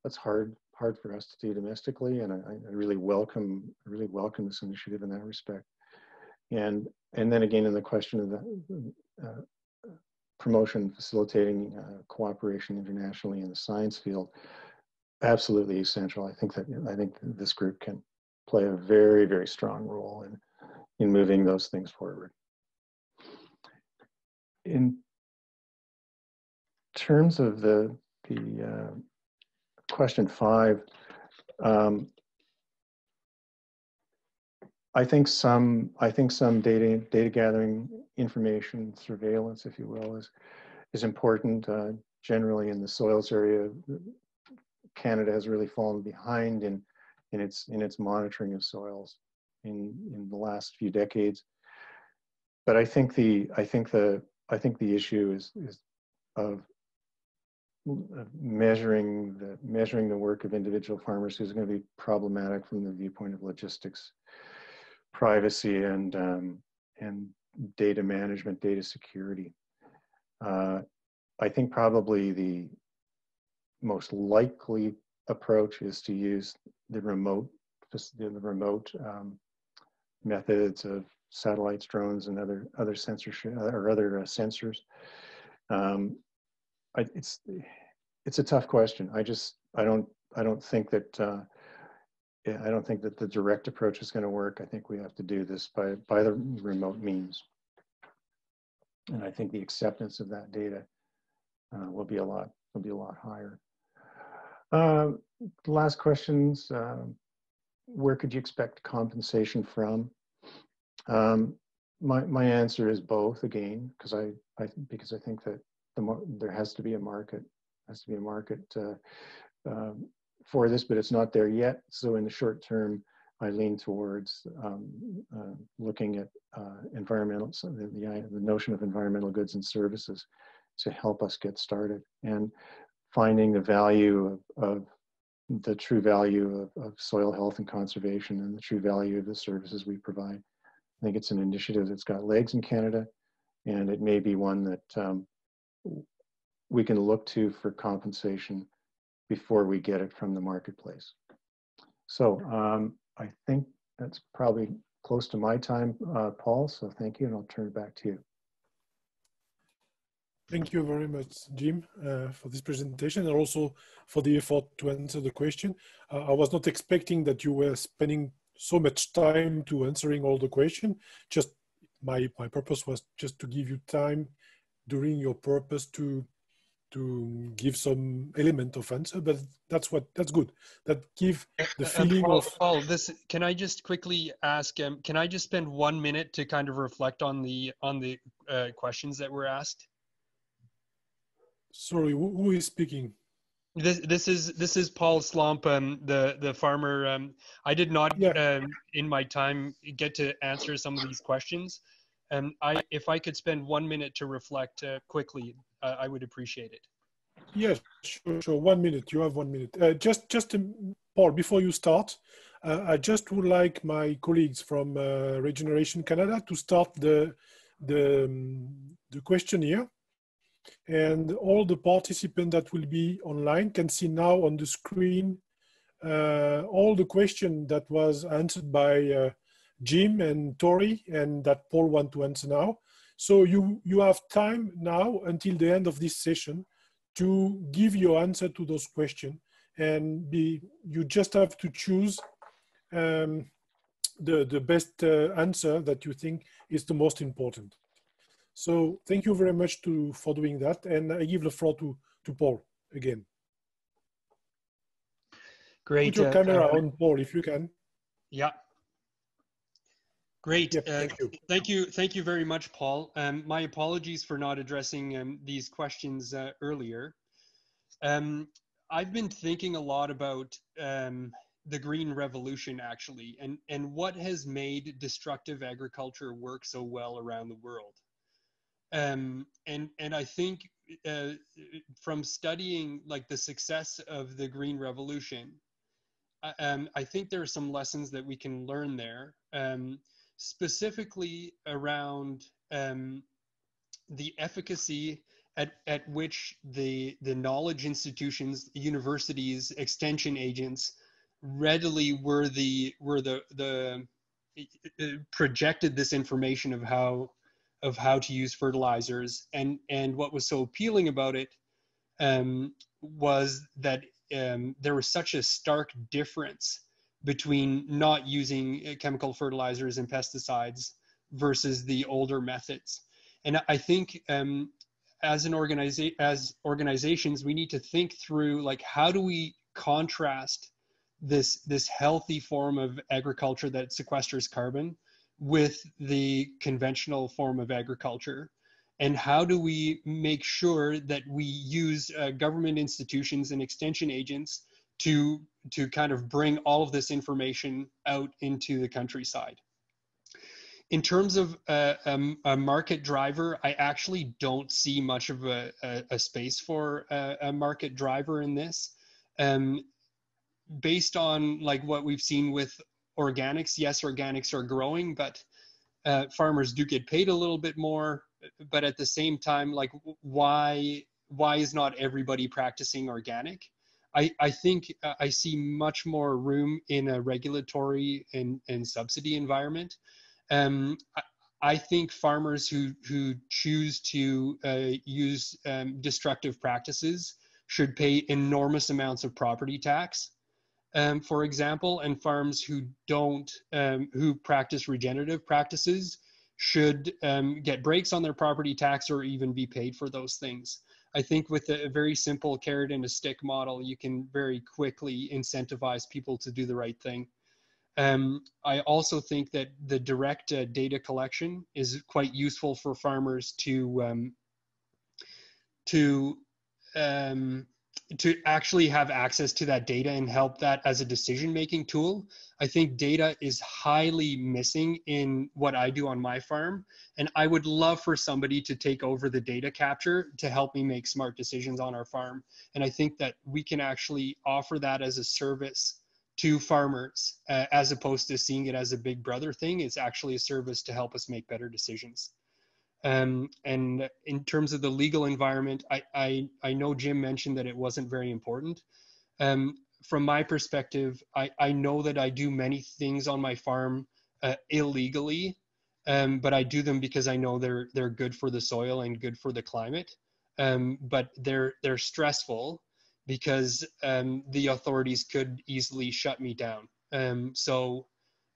That's hard for us to do domestically, and I really welcome this initiative in that respect. And then again, in the question of the promotion, facilitating cooperation internationally in the science field, absolutely essential. I think this group can play a very strong role in moving those things forward. In terms of the question 5, I think some data gathering, information surveillance, if you will, is important. Generally, in the soils area, Canada has really fallen behind in its monitoring of soils in the last few decades. But I think the issue is of measuring the work of individual farmers is going to be problematic from the viewpoint of logistics, privacy, and data management, data security. I think probably the most likely approach is to use the remote methods of satellites, drones, and other censorship or other sensors. It's a tough question. I don't think that the direct approach is going to work. I think we have to do this by the remote means, and I think the acceptance of that data will be a lot higher. Last questions. Where could you expect compensation from? My answer is both again, because I think that there has to be a market for this, but it's not there yet. So in the short term, I lean towards looking at environmental, so the notion of environmental goods and services to help us get started, and finding the value of the true value of soil health and conservation, and the true value of the services we provide. I think it's an initiative that's got legs in Canada, and it may be one that we can look to for compensation before we get it from the marketplace. So I think that's probably close to my time, Paul, so thank you, and I'll turn it back to you. Thank you very much, Jim, for this presentation, and also for the effort to answer the question. I was not expecting that you were spending so much time to answering all the questions. Just my purpose was just to give you time during your purpose to give some element of answer, but that's good. That give the feeling of... Paul, this, can I just quickly ask, can I just spend 1 minute to kind of reflect on the questions that were asked? Sorry, who is speaking? This is Paul Slomp, the farmer. I did not, in my time, get to answer some of these questions. If I could spend 1 minute to reflect quickly, I would appreciate it. Yes, sure, sure. 1 minute. You have 1 minute. Paul, before you start, I just would like my colleagues from Regeneration Canada to start the questionnaire. And all the participants that will be online can see now on the screen all the questions that was answered by Jim and Tori, and that Paul want to answer now. So you have time now until the end of this session to give your answer to those questions, and you just have to choose the best answer that you think is the most important. So thank you very much for doing that. And I give the floor to Paul again. Great. Put your camera on, Paul, if you can. Yeah. Great. Yep, thank you very much, Paul. My apologies for not addressing these questions earlier. I've been thinking a lot about the Green Revolution, actually, and what has made destructive agriculture work so well around the world. And I think from studying like the success of the Green Revolution, I think there are some lessons that we can learn there, specifically around the efficacy at which the knowledge institutions, universities, extension agents readily projected this information of how to use fertilizers, and what was so appealing about it was that there was such a stark difference between not using chemical fertilizers and pesticides versus the older methods. And I think as organizations, we need to think through, like, how do we contrast this healthy form of agriculture that sequesters carbon with the conventional form of agriculture, and how do we make sure that we use government institutions and extension agents to kind of bring all of this information out into the countryside. In terms of a market driver, I actually don't see much of a space for a market driver in this. Based on like what we've seen with organics, yes, organics are growing, but farmers do get paid a little bit more. But at the same time, like, why is not everybody practicing organic? I think I see much more room in a regulatory and subsidy environment. I think farmers who choose to use destructive practices should pay enormous amounts of property tax, for example, and farms who practice regenerative practices should get breaks on their property tax or even be paid for those things. I think with a very simple carrot and a stick model, you can very quickly incentivize people to do the right thing. I also think that the direct data collection is quite useful for farmers to actually have access to that data and help that as a decision-making tool. I think data is highly missing in what I do on my farm. And I would love for somebody to take over the data capture to help me make smart decisions on our farm. And I think that we can actually offer that as a service to farmers, as opposed to seeing it as a big brother thing. It's actually a service to help us make better decisions. And in terms of the legal environment, I know Jim mentioned that it wasn't very important. From my perspective, I know that I do many things on my farm illegally, but I do them because I know they're good for the soil and good for the climate. But they're stressful because the authorities could easily shut me down. So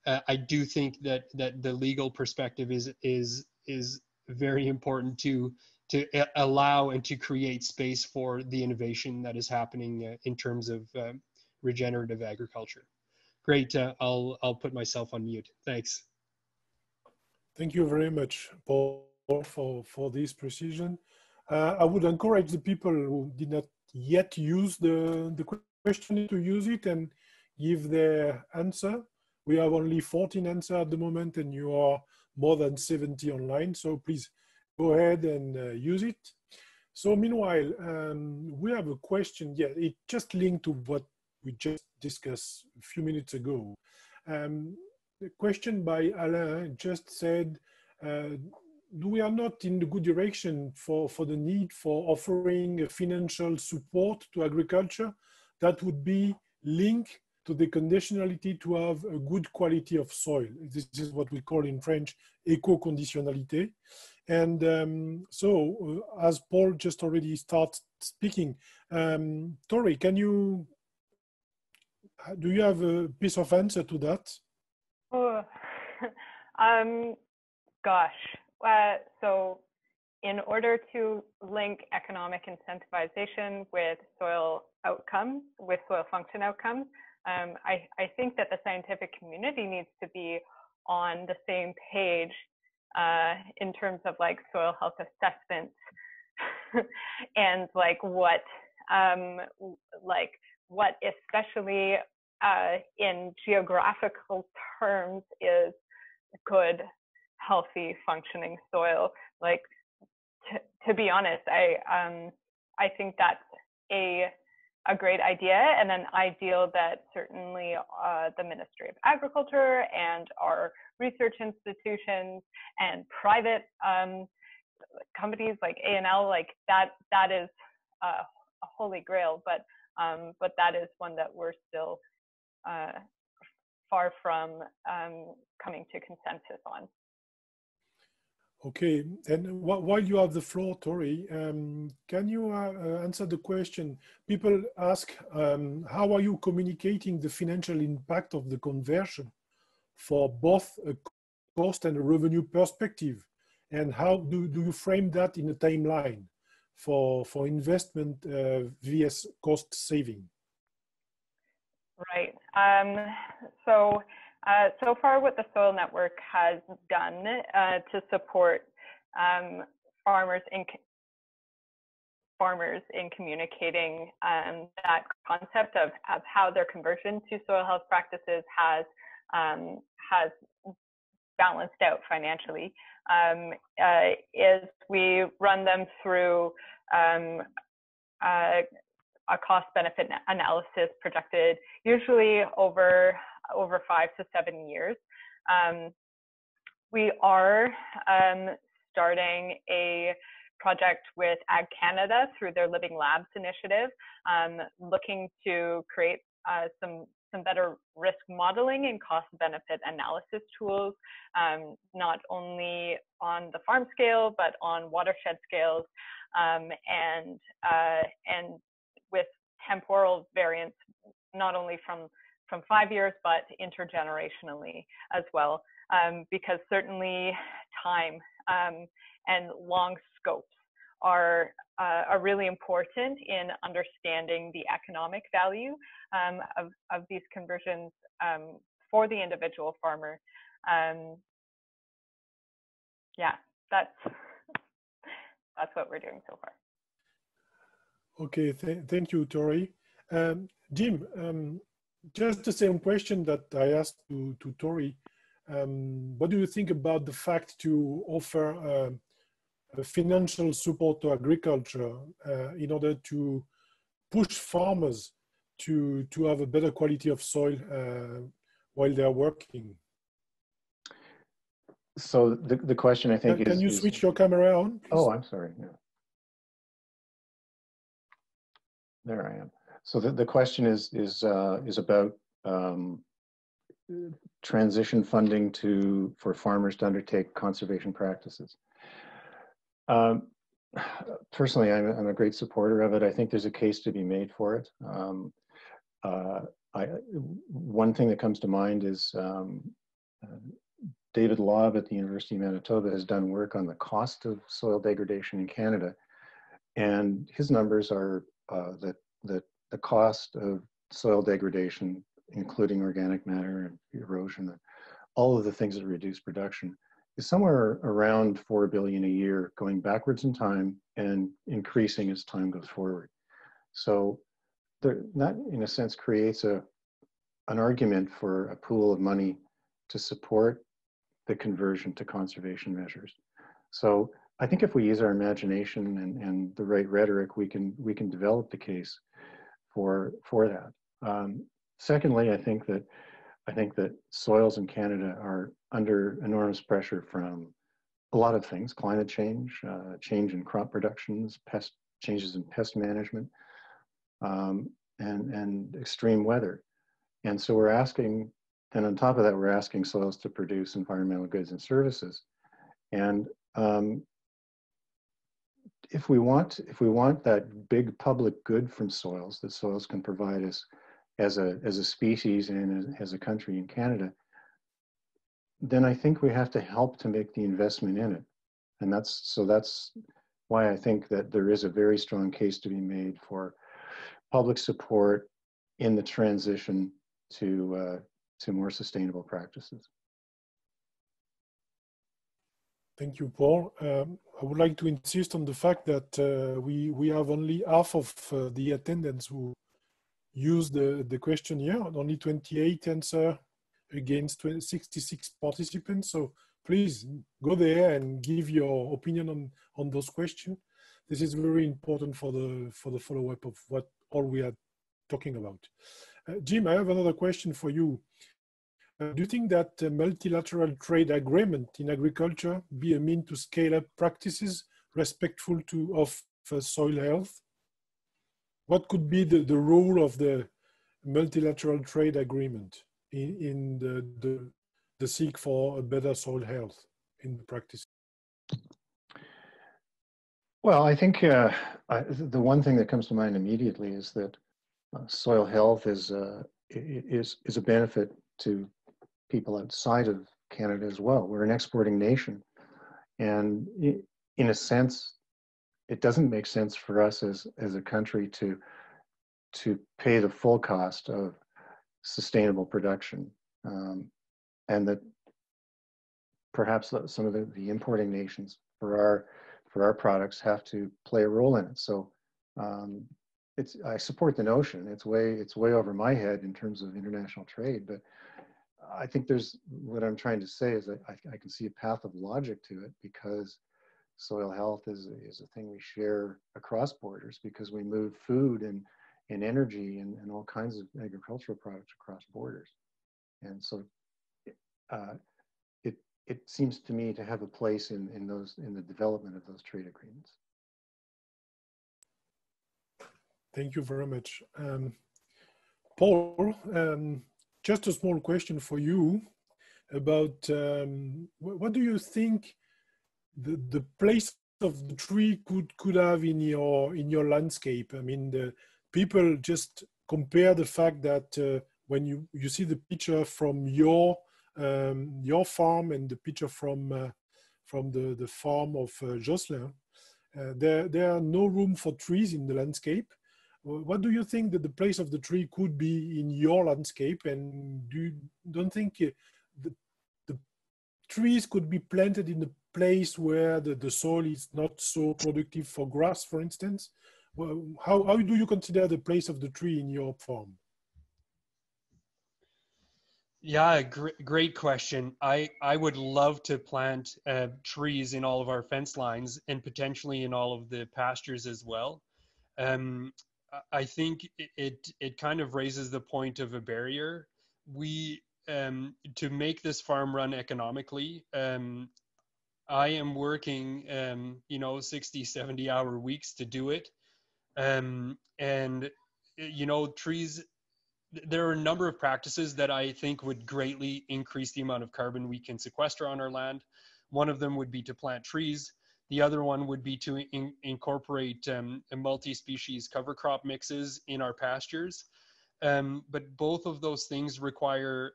I do think that the legal perspective is very important to allow and to create space for the innovation that is happening in terms of regenerative agriculture. Great, I'll put myself on mute. Thanks. Thank you very much, Paul, for this precision. I would encourage the people who did not yet use the question to use it and give their answer. We have only 14 answers at the moment, and you are more than 70 online, so please go ahead and use it. So meanwhile, we have a question. Yeah, it just linked to what we just discussed a few minutes ago. The question by Alain just said, we are not in the good direction for the need for offering financial support to agriculture that would be linked to the conditionality to have a good quality of soil. This is what we call in French eco-conditionalité. And so as Paul just already started speaking, Tori, do you have a piece of answer to that? Oh, gosh. So in order to link economic incentivization with soil outcomes, with soil function outcomes, I think that the scientific community needs to be on the same page in terms of like soil health assessments and like what especially in geographical terms is good, healthy, functioning soil. Like to be honest, I think that's a great idea and an ideal that certainly the Ministry of Agriculture and our research institutions and private companies like A&L, like that is a holy grail, but that is one that we're still far from coming to consensus on. Okay, and while you have the floor, Tori, can you answer the question? People ask, how are you communicating the financial impact of the conversion for both a cost and a revenue perspective? And how do you frame that in a timeline for investment vs cost saving? Right, so far what the Soil Network has done to support farmers in communicating that concept of how their conversion to soil health practices has balanced out financially is we run them through a cost-benefit analysis projected usually over 5 to 7 years. We are starting a project with Ag Canada through their Living Labs initiative, looking to create some better risk modeling and cost-benefit analysis tools, not only on the farm scale but on watershed scales, and with temporal variance not only from 5 years, but intergenerationally as well, because certainly time and long scopes are really important in understanding the economic value of these conversions for the individual farmer. Yeah, that's what we're doing so far. Okay, thank you, Tori. Jim, just the same question that I asked to Tori. What do you think about the fact to offer financial support to agriculture in order to push farmers to have a better quality of soil while they are working? So the question, I think, is... Can you switch your camera on, please? Oh, I'm sorry. Yeah. There I am. So the question is about transition funding for farmers to undertake conservation practices. Personally, I'm a great supporter of it. I think there's a case to be made for it. One thing that comes to mind is David Lobb at the University of Manitoba has done work on the cost of soil degradation in Canada, and his numbers are that the cost of soil degradation, including organic matter and erosion, and all of the things that reduce production, is somewhere around $4 billion a year, going backwards in time and increasing as time goes forward. So that, in a sense, creates an argument for a pool of money to support the conversion to conservation measures. So I think if we use our imagination and the right rhetoric, we can develop the case for that. Secondly, I think that soils in Canada are under enormous pressure from a lot of things: climate change, change in crop productions, changes in pest management, and extreme weather. And so we're asking, and on top of that, we're asking soils to produce environmental goods and services. And if we want that big public good from soils that soils can provide us as a species and as a country in Canada, then I think we have to help to make the investment in it. And that's why I think that there is a very strong case to be made for public support in the transition to more sustainable practices. Thank you, Paul. I would like to insist on the fact that we have only half of the attendants who use the questionnaire, and only 28 answer against 66 participants. So please go there and give your opinion on those questions. This is very important for the follow-up of what all we are talking about. Jim, I have another question for you. Do you think that multilateral trade agreement in agriculture be a mean to scale up practices respectful of soil health? What could be the role of the multilateral trade agreement in the seek for a better soil health in the practice? Well, I think the one thing that comes to mind immediately is that soil health is a benefit to people outside of Canada as well. We're an exporting nation. And in a sense, it doesn't make sense for us as a country to pay the full cost of sustainable production. And that perhaps some of the importing nations for our products have to play a role in it. So I support the notion. It's way over my head in terms of international trade, but I think what I'm trying to say is that I can see a path of logic to it, because soil health is a thing we share across borders, because we move food and energy and all kinds of agricultural products across borders. And so it seems to me to have a place in the development of those trade agreements. Thank you very much. Paul, just a small question for you about what do you think the place of the tree could have in your landscape? I mean, the people just compare the fact that when you see the picture from your farm and the picture from the farm of Jocelyn, there are no room for trees in the landscape. What do you think that the place of the tree could be in your landscape? And do you don't think the trees could be planted in the place where the soil is not so productive for grass, for instance? Well, how do you consider the place of the tree in your farm? Yeah, great question. I would love to plant trees in all of our fence lines and potentially in all of the pastures as well. I think it kind of raises the point of a barrier. We, to make this farm run economically, I am working, 60, 70-hour weeks to do it. And, trees... There are a number of practices that I think would greatly increase the amount of carbon we can sequester on our land. One of them would be to plant trees. The other one would be to incorporate multi-species cover crop mixes in our pastures. But both of those things require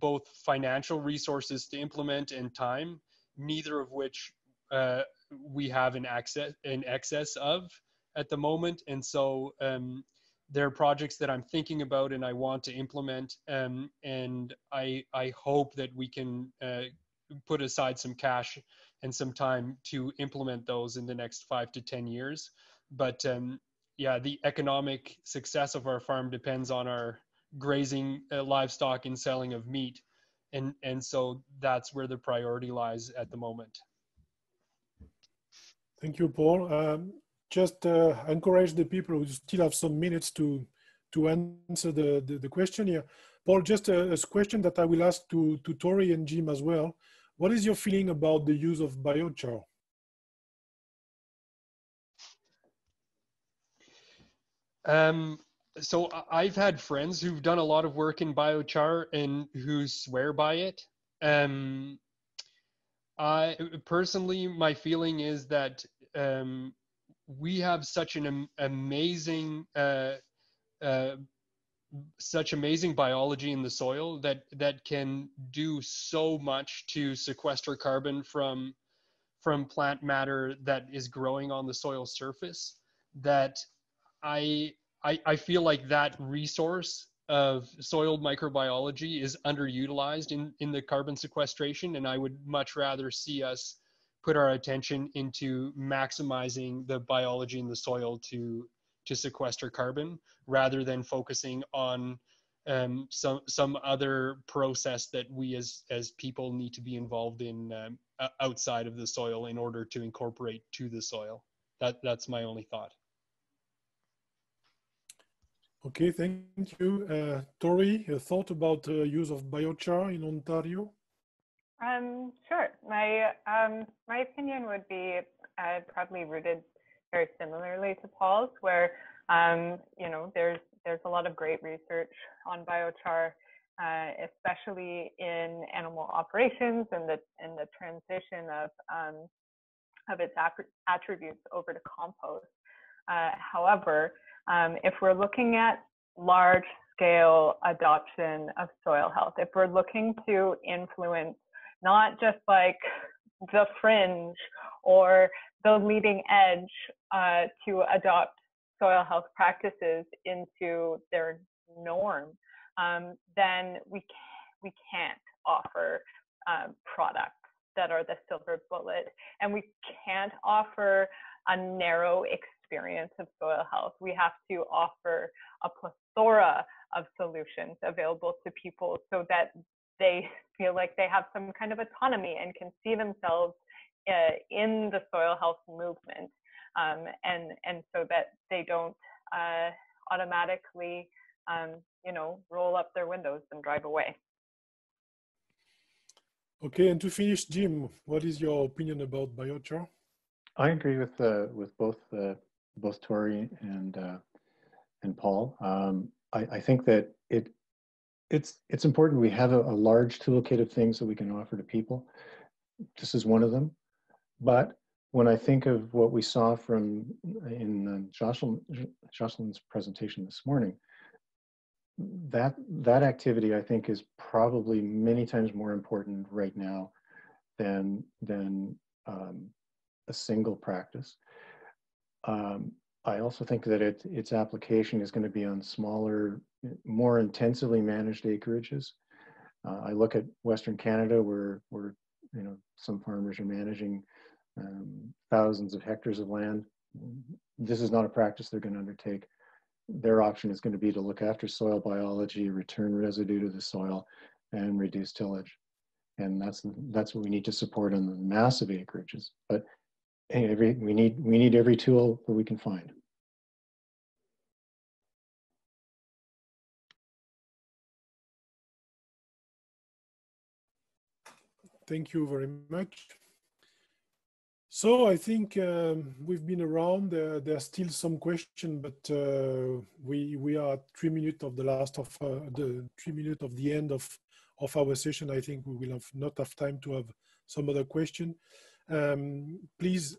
both financial resources to implement and time, neither of which we have an excess of at the moment. And so, there are projects that I'm thinking about and I want to implement, and I hope that we can put aside some cash and some time to implement those in the next 5 to 10 years. But yeah, the economic success of our farm depends on our grazing livestock and selling of meat, and so that's where the priority lies at the moment. Thank you, Paul. Just encourage the people who still have some minutes to answer the question here. Paul, just a question that I will ask to Tori and Jim as well. What is your feeling about the use of biochar? So I've had friends who've done a lot of work in biochar and who swear by it. I personally, my feeling is that we have such an amazing, such amazing biology in the soil that can do so much to sequester carbon from plant matter that is growing on the soil surface. That I feel like that resource of soil microbiology is underutilized in the carbon sequestration, and I would much rather see us put our attention into maximizing the biology in the soil to sequester carbon, rather than focusing on some other process that we as people need to be involved in outside of the soil in order to incorporate to the soil. That's my only thought. Okay, thank you. Tori, a thought about the use of biochar in Ontario? Sure. My opinion would be probably rooted very similarly to Paul's, where there's a lot of great research on biochar, especially in animal operations and the transition of its attributes over to compost. However, if we're looking at large scale adoption of soil health, if we're looking to influence not just like the fringe or the leading edge to adopt soil health practices into their norm, then we can't offer products that are the silver bullet, and we can't offer a narrow experience of soil health. We have to offer a plethora of solutions available to people so that they feel like they have some kind of autonomy and can see themselves in the soil health movement, and so that they don't automatically, roll up their windows and drive away. Okay, and to finish, Jim, what is your opinion about biochar? I agree with both Tori and Paul. I think that it's important we have a large toolkit of things that we can offer to people. This is one of them. But when I think of what we saw in Jocelyn's presentation this morning, that activity I think is probably many times more important right now than a single practice. I also think that its application is going to be on smaller, more intensively managed acreages. I look at Western Canada, where some farmers are managing thousands of hectares of land, this is not a practice they're going to undertake. Their option is going to be to look after soil biology, return residue to the soil, and reduce tillage. And that's what we need to support on the massive acreages. But we need every tool that we can find. Thank you very much. So I think we've been around. There are still some questions, but we are 3 minutes of the last of the 3 minutes of the end of our session. I think we will have not have time to have some other question. Please,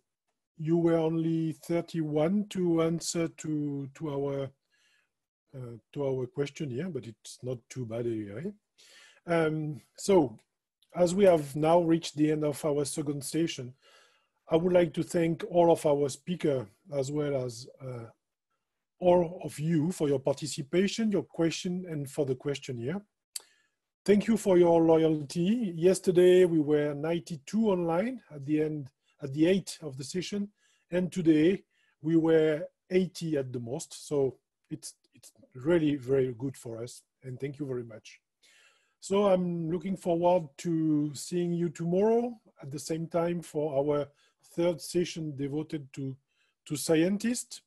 you were only 31 to answer to our question here, but it's not too bad anyway. So, as we have now reached the end of our second session, I would like to thank all of our speakers, as well as all of you for your participation, your question, and for the questionnaire. Thank you for your loyalty. Yesterday, we were 92 online at the end, at the 8th of the session, and today we were 80 at the most. So it's really very good for us, and thank you very much. So I'm looking forward to seeing you tomorrow at the same time for our third session devoted to scientists.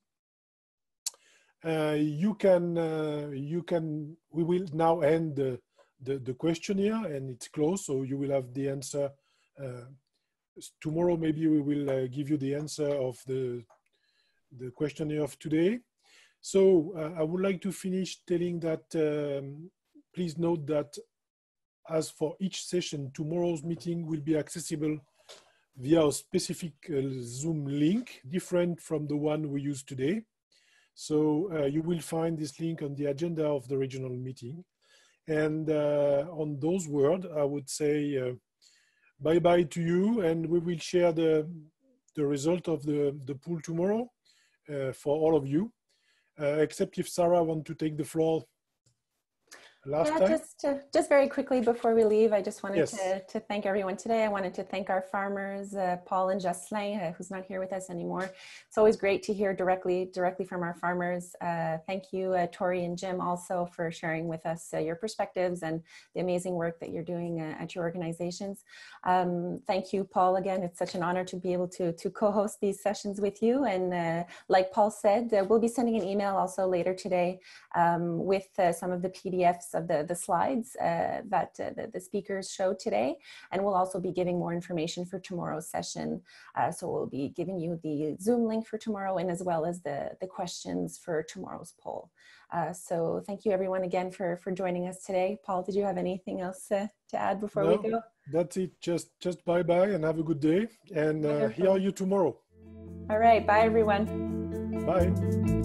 We will now end the questionnaire, and it's closed, so you will have the answer. Tomorrow, maybe we will give you the answer of the questionnaire of today. So I would like to finish telling that, please note that as for each session, tomorrow's meeting will be accessible via a specific Zoom link, different from the one we use today. So you will find this link on the agenda of the regional meeting. And on those words, I would say bye-bye to you, and we will share the result of the poll tomorrow for all of you, except if Sarah wants to take the floor. Yeah, just very quickly before we leave, I just wanted to thank everyone today. I wanted to thank our farmers, Paul and Jocelyn, who's not here with us anymore. It's always great to hear directly from our farmers. Thank you, Tori and Jim, also for sharing with us your perspectives and the amazing work that you're doing at your organizations. Thank you, Paul, again. It's such an honor to be able to co-host these sessions with you. And like Paul said, we'll be sending an email also later today with some of the PDFs of the slides that the speakers showed today, and we'll also be giving more information for tomorrow's session. So we'll be giving you the Zoom link for tomorrow, and as well as the questions for tomorrow's poll. So thank you everyone again for joining us today. Paul, did you have anything else to add before we go? That's it. Just bye-bye and have a good day, and hear you tomorrow. All right, bye everyone. Bye.